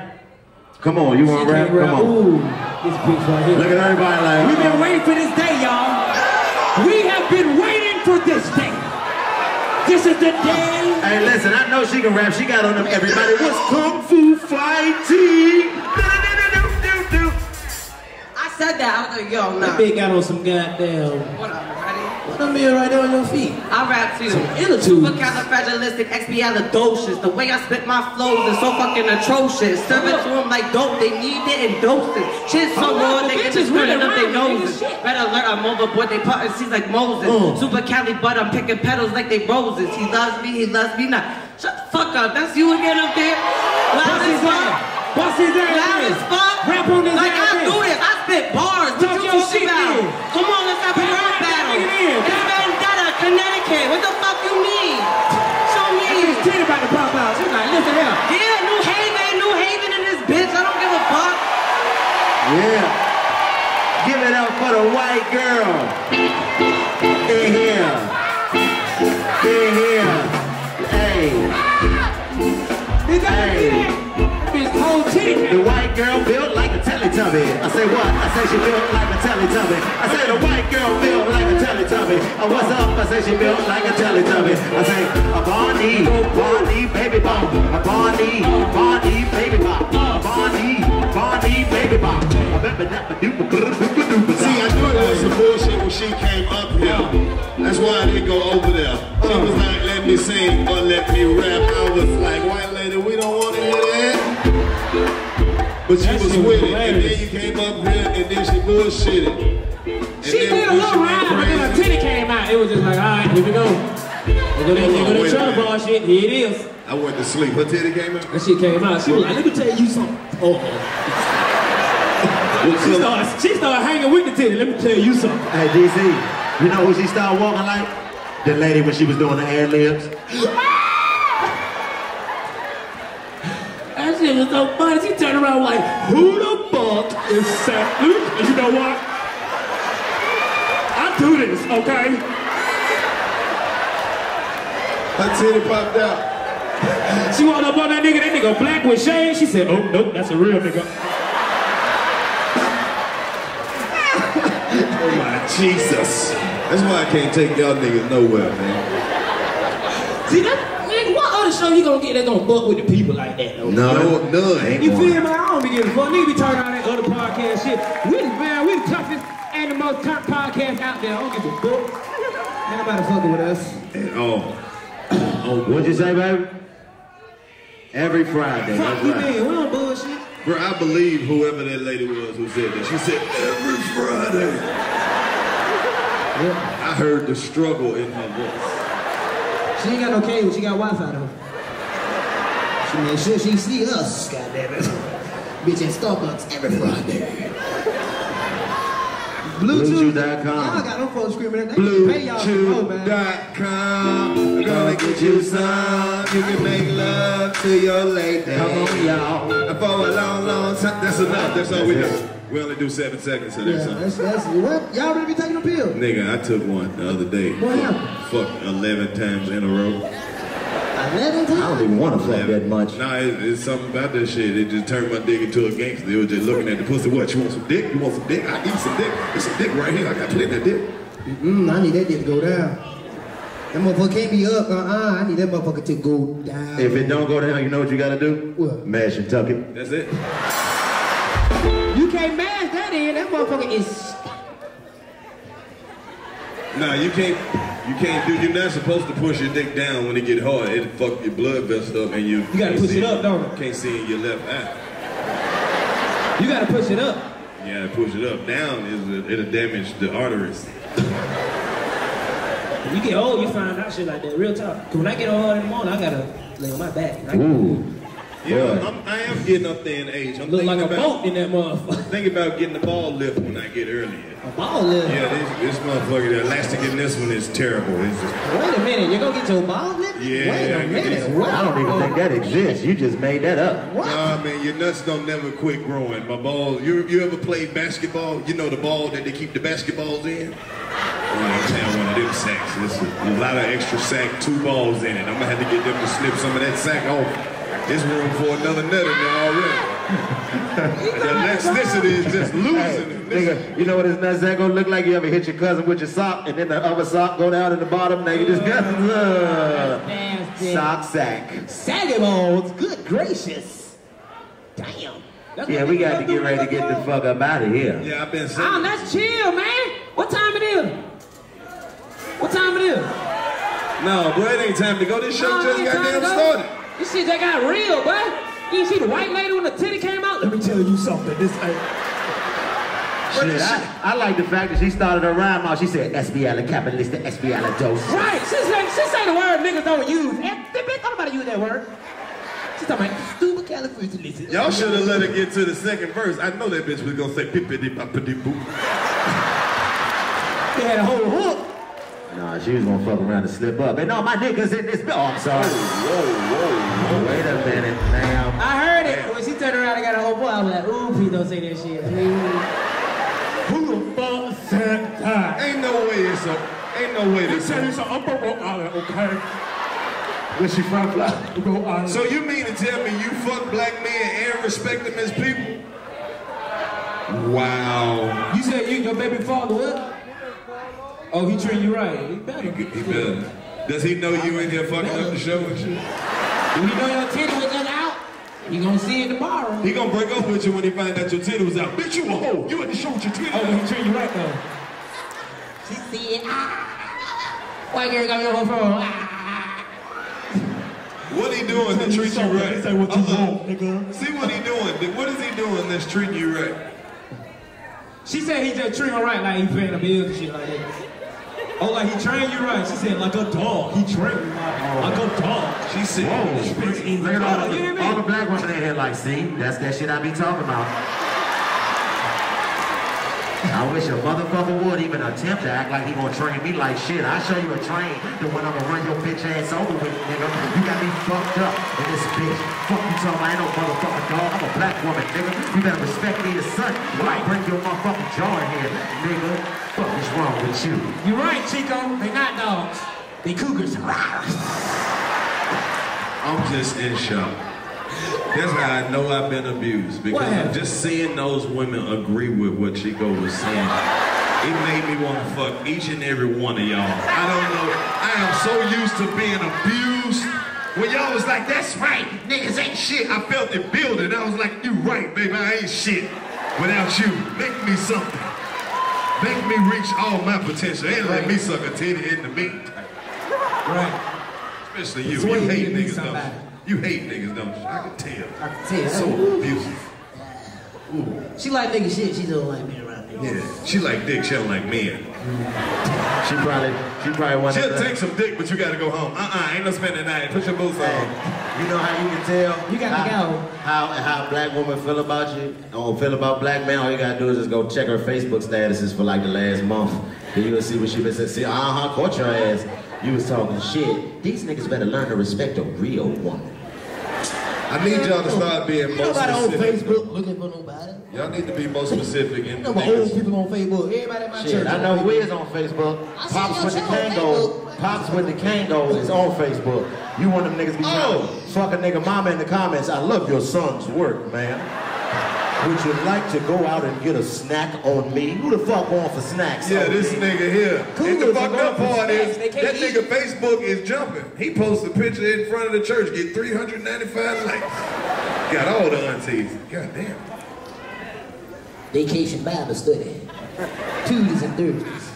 Come on, you want to rap? rap? Come on. Ooh, this bitch right here. Look at everybody like. We've been waiting for this day, y'all. We have been waiting for this day. This is the day. Hey, listen, I know she can rap. She got on them everybody. What's Kung Fu Fighting? I said that. I was like, yo, no. That bitch got on some goddamn. What up, buddy? What up, man, right there on your feet? I rap too. Some illitude. Look how the fragilistic expialidocious. The way I spit my flows is so fucking atrocious. Serve it to them like dope. They need it and dose it. Shit's so raw, they get just rid of them. They know it. Red alert, I'm overboard. They puttin' seeds like Moses. Mm. Super Cali, but I'm picking petals like they roses. He loves me, he loves me not. Shut the fuck up. That's you again up there. Loud as fuck. Loud as fuck. Rap on this. Like I do this. I spit bars. What you talking about? Come on, let's have a rap battle. Everybody got a Connecticut. What the fuck you need? Show me. She's kid about to pop out. She's like, listen here. Yeah, New Haven, New Haven in this bitch. I don't give a fuck. Yeah. Give it up for the white girl. In here. In here. Hey. Did y'all see that? It's cold cheek. The white girl built like a Teletubby. I say what? I say she built like a Teletubby. I say the white girl built like a Teletubby. Oh, what's up? I say she built like a Teletubby. I say a Barney, Barney baby bop. A Barney, Barney baby bop. A Barney, Barney baby bop. I bet that the duper. See, I knew it was some bullshit when she came up here. That's why I didn't go over there. She was like, let me sing or let me rap. I was like, white lady, we don't want to hear that. But she was with it, and then you came up here, and then she bullshitted. She did a little rap, and then her titty came out. It was just like, all right, here we go. We're going to try ball shit. Here it is. I went to sleep. Her titty came out? And she came out. She was like, let me tell you something. Uh-oh. She started, she started hanging with the titty. Let me tell you something. Hey, D C, you know who she started walking like? The lady when she was doing the ad libs. That shit was so funny. She turned around like, who the fuck is Sam? You know what? I do this, okay? Her titty popped out. She walked up on that nigga, that nigga black with shade. She said, oh, nope, that's a real nigga. Oh my Jesus. That's why I can't take y'all niggas nowhere, man. See that? Show you gonna get that gonna buck with the people like that though. No, no, no ain't you feel me? I don't be giving a fuck. Nigga be talking all that other podcast shit. We the man, we the toughest and the most top podcast out there. I don't give a fuck. Ain't nobody fucking with us at all. Oh, what'd you say, baby? Every Friday. Fuck you, man. We don't bullshit. Bro, I believe whoever that lady was who said that. She said every Friday. Yeah. I heard the struggle in her voice. She ain't got no cable. She got Wi-Fi though. She made sure she see us, goddammit. Bitch at Starbucks every Friday. Bluetooth dot com. Y'all got no folks screaming at that. Blue chew dot com. Gonna get you some. You can make love to your lady. Come on, y'all. And for a long, long time. That's enough. That's all we do. We only do seven seconds of that song. That's, that's, what? Y'all really be taking a pill? Nigga, I took one the other day. What happened? Fuck eleven times in a row. I don't even want to fuck that much. Nah, it's, it's something about that shit. It just turned my dick into a gangster. It was just looking at the pussy. What, you want some dick? You want some dick? I need some dick. There's some dick right here. I got plenty of that dick. Mm-mm, I need that dick to go down. That motherfucker can't be up. Uh-uh, I need that motherfucker to go down. If it don't go down, you know what you got to do? What? Mash and tuck it. That's it. You can't mash that in. That motherfucker is... Nah, you can't... You can't do, you're not supposed to push your dick down when it get hard. It'll fuck your blood vessel up and you... You gotta push it up, don't you? Can't see in your left eye. You gotta push it up. You gotta push it up. Down, is it'll damage the arteries. When you get old, you find out shit like that, real talk. When I get old in the morning, I gotta lay on my back. Right? Ooh. Yeah, I'm, I am getting up there in age. I'm Look like about, a boat in that motherfucker. Think about getting the ball lift when I get earlier. A ball lift? Yeah, this, this motherfucker, the elastic in this one is terrible. It's just... Wait a minute, you're gonna get your ball lift? Yeah. Wait a I minute. What? I don't even think that exists. You just made that up. What? Nah, man, your nuts don't never quit growing. My balls, you, you ever played basketball? You know the ball that they keep the basketballs in? I'm saying one of them sacks. There's a lot of extra sack, two balls in it. I'm gonna have to get them to snip some of that sack off. There's room for another nut in there already. The elasticity is just losing it. Hey, nigga, you know what his nuts that gonna look like? You ever hit your cousin with your sock, and then the other sock go down in the bottom, now you just got uh, sock sack. Saggy balls, good gracious. Damn. That's yeah, we got to get ready to get the fuck up out of here. Yeah, I've been saying. Oh, that's chill, man. What time it is? What time it is? No, bro, it ain't time to go. This show no, just got damn started. This shit that got real, boy. You didn't see the white lady when the titty came out? Let me tell you something, this ain't... Shit, I, I like the fact that she started her rhyme out. She said, S B L capitalist, S B L dose. Right, she say the word niggas don't use. Bitch, don't nobody use that word. She's talking about stupid California. Y'all should have let her get to the second verse. I know that bitch was gonna say pippity poppity boo. They had a whole hook. Nah, she was gonna fuck around and slip up. And no, my niggas in this... Oh, I'm sorry. Whoa, whoa, whoa. Wait a minute, now. I heard it. When she turned around and got a whole boy, I was like, ooh, please don't say that shit. Who the fuck said that? Ain't no way it's a... Ain't no way this... They said it's an upper Rhode Island, okay? Where she from? Rhode Island. So you mean to tell me you fuck black men and respect them as people? Wow. You said you your baby father what? Oh, he treat you right. He better. He, he better. Does he know you in here fucking up the show and shit? Do he know your titty was just out? He gonna see it tomorrow. He gonna break up with you when he finds out your titty was out. Bitch, you a hoe. You in the show with your titty. Oh, he treat you right though. She see it. Ah. White girl got me on her phone. Ah. What he doing to treat you right? He say what you want, nigga. See what he doing. What is he doing that's treating you right? She said he just treat her right, like he paying the bills and shit like that. Oh, like he trained you right. She said, like a dog. He trained me right. Like a dog. She said, whoa. She in look at all, the, all, all the black women in here like, see, that's that shit I be talking about. I wish a motherfucker would even attempt to act like he gonna train me like shit. I show you a train, the one I'ma run your bitch ass over with, nigga. You got me fucked up in this bitch. Fuck you, talking I ain't no motherfucking dog. I'm a black woman, nigga. You better respect me as son. Or I'll break your motherfucking jaw in here, nigga. Fuck is wrong with you? You're right, Chico. They not dogs. They cougars. I'm just in shock. That's how I know I've been abused, because I'm just seeing those women agree with what Chico was saying. It made me want to fuck each and every one of y'all. I don't know. I am so used to being abused. When y'all was like, that's right, niggas ain't shit, I felt it building. I was like, you right, baby, I ain't shit without you. Make me something. Make me reach all my potential. Ain't let me suck a titty in the meantime. Right. Especially you. You hate niggas, though. You hate niggas, don't you? I can tell. I can tell. So abusive. Ooh. She like nigga shit. She don't like men around there. Yeah. She like dick. She don't like men. Mm. She probably, she probably wanted. She'll take some dick, but you gotta go home. Uh-uh. Ain't no spending the night. Put your boots on. You know how you can tell? You gotta how, go. How how black women feel about you or feel about black men? All you gotta do is just go check her Facebook statuses for like the last month, and you'll see what she been saying. See, uh huh, caught your ass. You was talking shit. These niggas better learn to respect a real woman. I need y'all to start being more specific. Nobody on Facebook looking for nobody. Y'all need to be more specific. In you know my old people on Facebook. Everybody in my shit, church. I know who is on Facebook. I Pops with the Kango. Pops with the Kango is on Facebook. You want them niggas be trying to fuck a nigga mama in the comments. I love your son's work, man. Would you like to go out and get a snack on me? Who the fuck going for snacks? Yeah, this me? Nigga here. Cool, and the fucked up part is, that eat. Nigga Facebook is jumping. He posted a picture in front of the church, get three hundred ninety-five likes. Got all the aunties. God damn. Vacation Bible study. Tuesdays and Thursdays.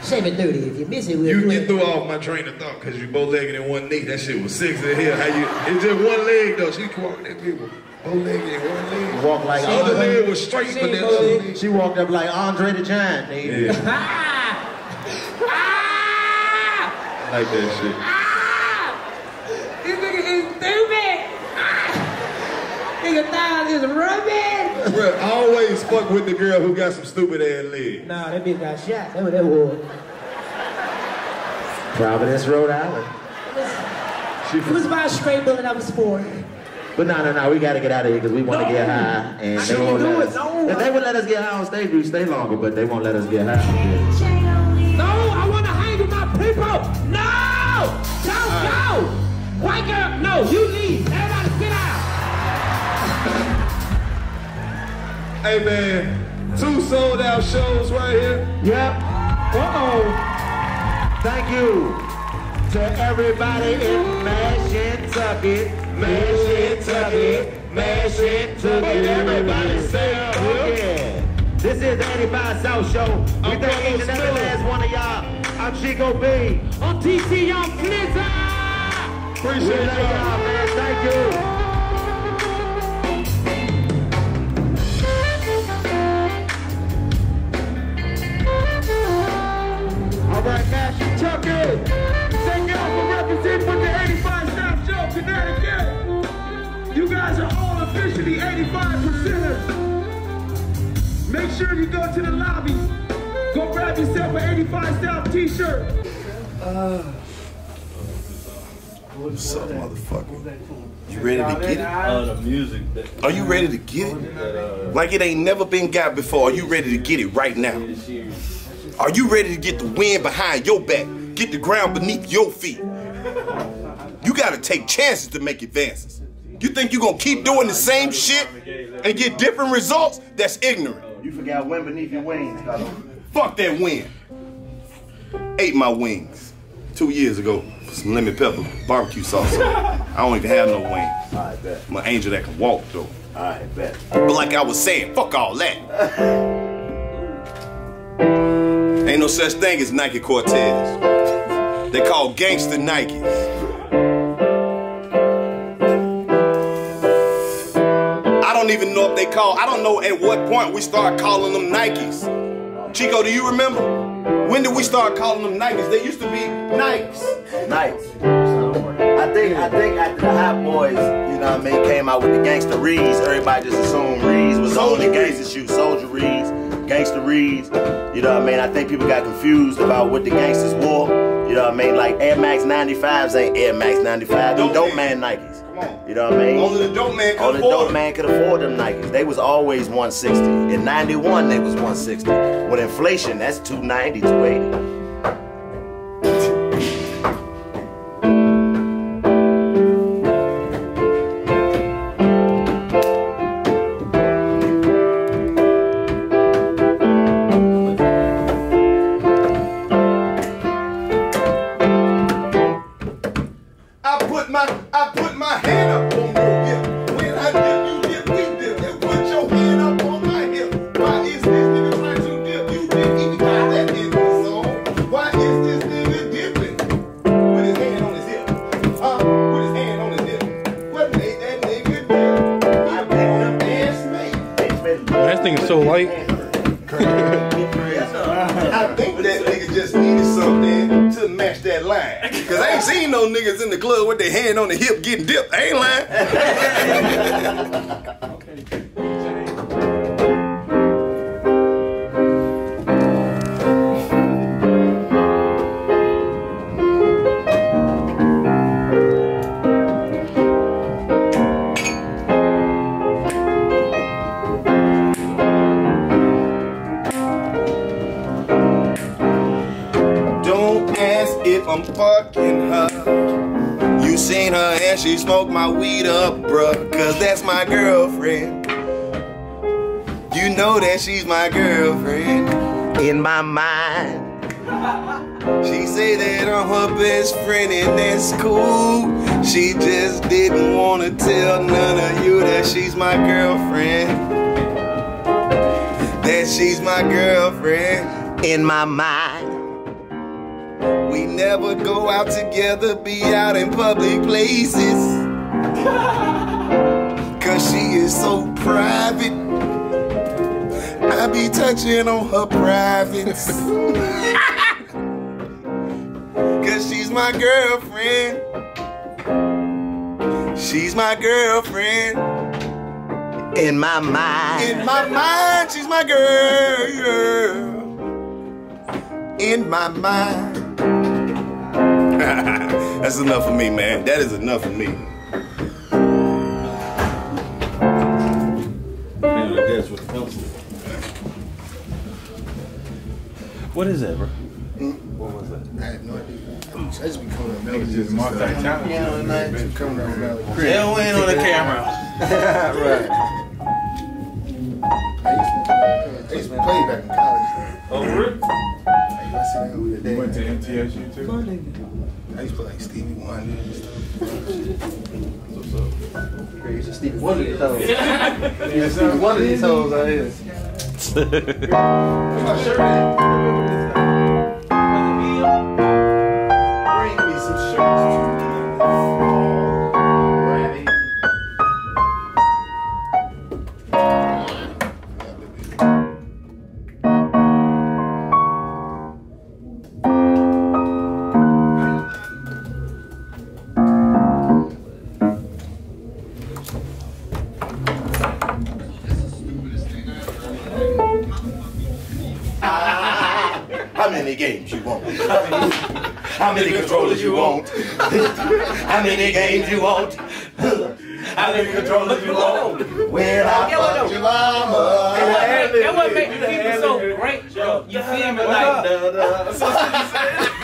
seven thirty, if you miss it, we'll You, you threw off my train of thought, because you bow-legged in one knee. That shit was six in here. How you, it's just one leg, though. She walking at people. One leg, one leg. Walk like other leg was straight, but then she walked up like Andre the Giant, nigga. Yeah. I like that shit. Ah! This nigga is stupid. Ah! Nigga thighs is rubbish. Bro, I always fuck with the girl who got some stupid ass legs. Nah, that bitch got shot. That's what that was. Providence, Rhode Island. It was, it was about a straight bullet I was for. But no, no, no, we gotta get out of here because we want to no. get high. And they won't let us, no. If they would let us get high on stage, we'd stay longer, but they won't let us get high. No, I want to hang with my people. No! Don't right. go! White girl, no, you leave. Everybody get out. Hey, man, two sold out shows right here. Yep. Uh-oh. Thank you to everybody in Mashantucket. Mashantucket, Mashantucket, everybody say up. Oh, yeah. This is the eighty-five South Show. We thank each and every last one of y'all. I'm Chico Bean. I'm T C, I'm Flizzy. Appreciate y'all. Man. Thank you. All right, Mashantucket. Thank y'all for representing for the eighty-five South Show tonight again. You guys are all officially eighty-five percenters. Make sure you go to the lobby. Go grab yourself an eighty-five South t-shirt. Uh, what's up, motherfucker? You ready to get it? Uh, the music. Are you ready to get it? Like it ain't never been got before. Are you ready to get it right now? Are you ready to get the wind behind your back? Get the ground beneath your feet? You gotta take chances to make advances. You think you're gonna keep doing the same shit and get different results? That's ignorant. You forgot wind beneath your wings, brother. Fuck that wind. Ate my wings two years ago for some lemon pepper barbecue sauce. I don't even have no wings. I bet. I'm an angel that can walk, though. I bet. But like I was saying, fuck all that. Ain't no such thing as Nike Cortez. They call gangster Nikes. I don't even know if they call, I don't know at what point we start calling them Nikes. Chico, do you remember? When did we start calling them Nikes? They used to be Nikes. Nikes. I think, I think after the Hot Boys, you know what I mean, came out with the gangster Reeds, everybody just assumed Reeds was only gangster shoes, Soldier Reeds. gangster reads. You know what I mean? I think people got confused about what the gangsters wore. You know what I mean? Like Air Max ninety-fives ain't Air Max ninety-five. Them dope man Nikes. Come on. You know what I mean? Only the dope man could afford them. Only the dope man could afford them Nikes. They was always one sixty. In ninety-one, they was one sixty. With inflation, that's two ninety, two eighty. She's my girlfriend in my mind. She say that I'm her best friend and that's cool. She just didn't want to tell none of you that she's my girlfriend. That she's my girlfriend in my mind. We never go out together, be out in public places, 'cause she is so private. I be touching on her privates, 'cause she's my girlfriend. She's my girlfriend. In my mind. In my mind, she's my girl. In my mind. That's enough for me, man. That is enough for me. Man, that's what helps me. What is that, bro? Mm. What was that? I have no idea. I just be coming up melodies. Just multi-talented. Yeah, and I just coming up melodies. They'll win on the camera. Right. I used to, I used to play back in college. Over it? I used to, you went to M T S U too? I used to play like Stevie Wonder and stuff. What's up? Crazy Stevie Wonder these toes. Yeah, Stevie Wonder these toes out here. My shirt at? How many games you want? How many controllers you want? Well, I fucked your mama. That what makes people so great, Joe. You feel me? Like,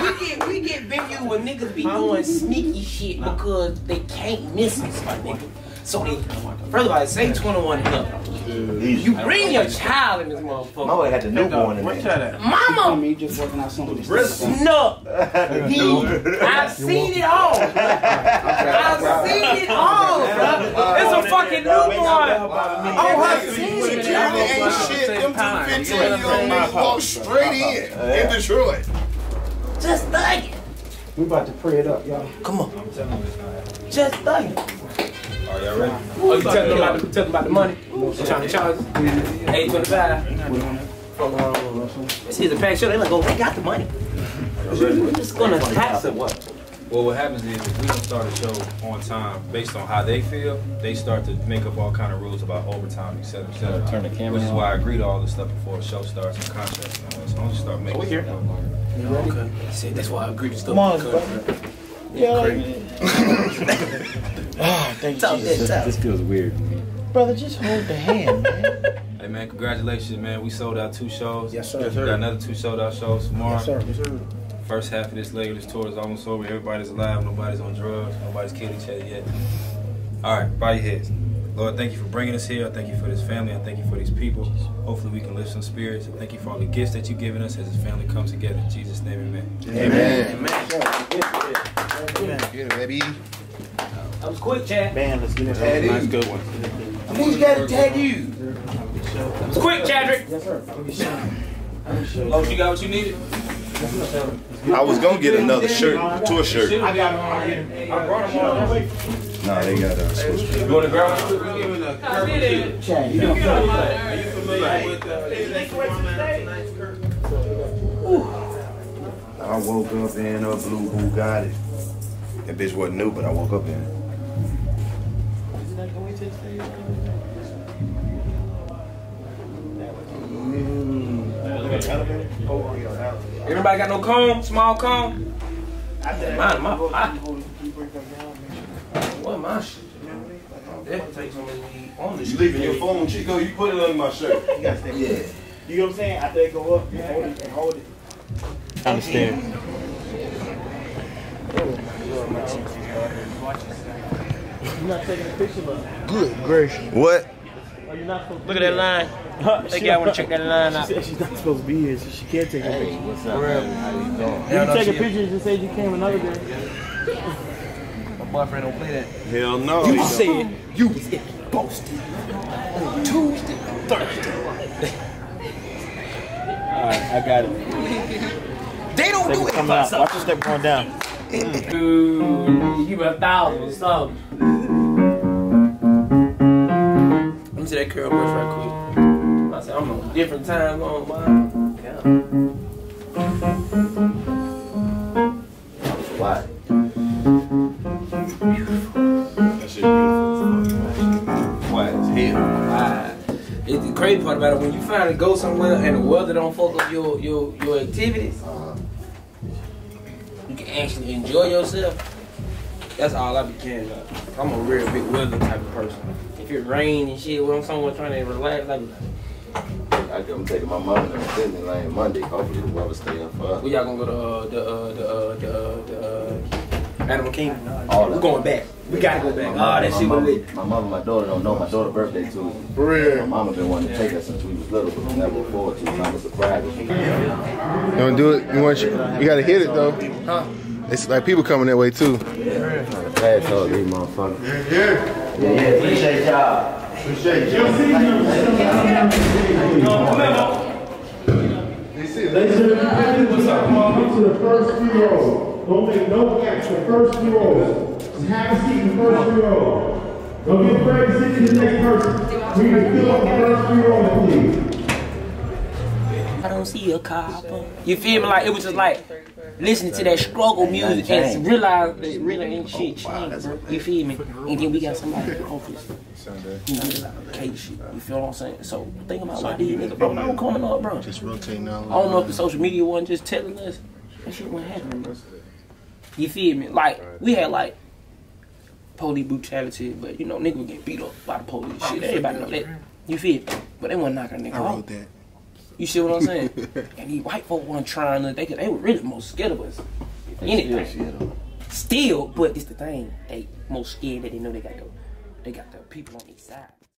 we get we get videos where niggas be doing sneaky shit because they can't miss us, my nigga. So they, first of all, say twenty-one and up. You bring your child in this motherfucker. My wife had the newborn in there. Mama! Me just working out something. Snuck. I've seen it all. I've seen it all, bro. It's a fucking newborn. Oh, I've seen it. Security ain't shit. Them two fifteen-year-old niggas walk straight in in Detroit. Just thug it. We about to pray it up, y'all. Come on. I'm telling you. Just thug it. Are y'all ready? Oh, you talking about, talking about the money? You're trying to charge us? eight twenty-five. This is a packed show. They're like, oh, they got the money. We're just going to tax it, what? Well, what happens is if we don't start a show on time based on how they feel, they start to make up all kind of rules about overtime, et cetera, et cetera. Turn the camera Which is on. why I agree to all this stuff before a show starts and contracts and all that. So I'm just start making oh, here. You know, okay. See, that's why I agree to stuff. Come on, yeah, like, oh, thank you, Jesus. This, this feels weird to me. Brother, just hold the hand, man. Hey, man, congratulations, man. We sold out two shows. Yes, sir. Yes, sir. We got another two sold out shows tomorrow. Yes, sir. Yes, sir. First half of this leg of this tour is almost over. Everybody's alive. Nobody's on drugs. Nobody's killed each other yet. All right, bow your heads. Lord, thank you for bringing us here. I thank you for this family. I thank you for these people. Hopefully, we can lift some spirits. I thank you for all the gifts that you've given us as this family comes together. In Jesus' name, amen. Amen. Amen. Amen. Get it, baby. That was quick, chat. Man, let's get it. That was a nice good one. Who's got a tattoo? That was quick, Chadrick. Yes, sir. Oh, you got what you needed? I was going to get another shirt, tour shirt. I got one. I brought them all. No, nah, they got that. Switch. You want to grab one? Are you familiar with the I woke up in a blue Bugatti. That bitch wasn't new, but I woke up in it. Mm. Everybody got no comb? Small comb? I said mine in my pocket. What my shit? That takes so many on this. You leaving your phone, Chico? You put it under my shirt. You gotta stay with yeah. You know what I'm saying? After they go up, you hold it and hold it. I understand. You're not taking a picture, but good gracious. What? Are you not supposed to Look at that line. Huh, they got want to check that line out. She said she's not supposed to be here, so she can't take a picture. What's up? You can take a picture and just say you came another day. Boyfriend don't play that. Hell no. You said you was in Boston on Tuesday, Thursday. Alright, I got it. They don't do it. Come out. Watch your step going down. Dude, you a thousand something. Let me see that curl brush right quick. I said I'm on different time on mine. Yeah. That was wild. It's the crazy part about it, when you finally go somewhere and the weather don't fuck up your your, your activities, uh, you can actually enjoy yourself. That's all I be caring about. I'm a real big weather type of person. If it rains and shit, when I'm somewhere trying to relax, I be like, I'm taking my mother to Disneyland Monday. Hopefully the weather stay up for us. We y'all gonna go to uh, the uh, the uh, the uh, the uh, Animal Kingdom? All we're going back. We gotta go back. My oh, that shit was lit. My mom and my daughter don't know my daughter's birthday too. For real. My mama been wanting to take us since we was little, but we never looked forward to it. I'm surprised. You don't do it. You want you, you gotta hit it though. Huh? It's like people coming that way too. Yeah. Pass out these motherfuckers. Yeah, yeah. Yeah, yeah. Appreciate y'all. Appreciate you. They said, they said, what's up, mama? To the first few rows. Don't make no gaps. The first few rows. Have a seat in the first three rows. Don't be afraid to sit in the next person. We can fill up the first three rows, please. I don't see a copper. You feel me? Like it was just like listening to that struggle music and realize that it really ain't shit changed. You feel me? And then we got somebody in the office. You know, like shit. You feel what I'm saying? So think about why these niggas, bro. I'm coming up, bro. Just rotating out. I don't know if the social media wasn't just telling us that shit wasn't happening, bro. You feel me? Like we had like. Police brutality, but you know, nigga would get beat up by the police and shit. Everybody know that. You feel it? But they wasn't knocking a nigga out. That. You see what I'm saying? And these white folk weren't trying to, they, they were really most scared of us. Anything. Still, but it's the thing, they most scared that they know they got the, they got the people on each side.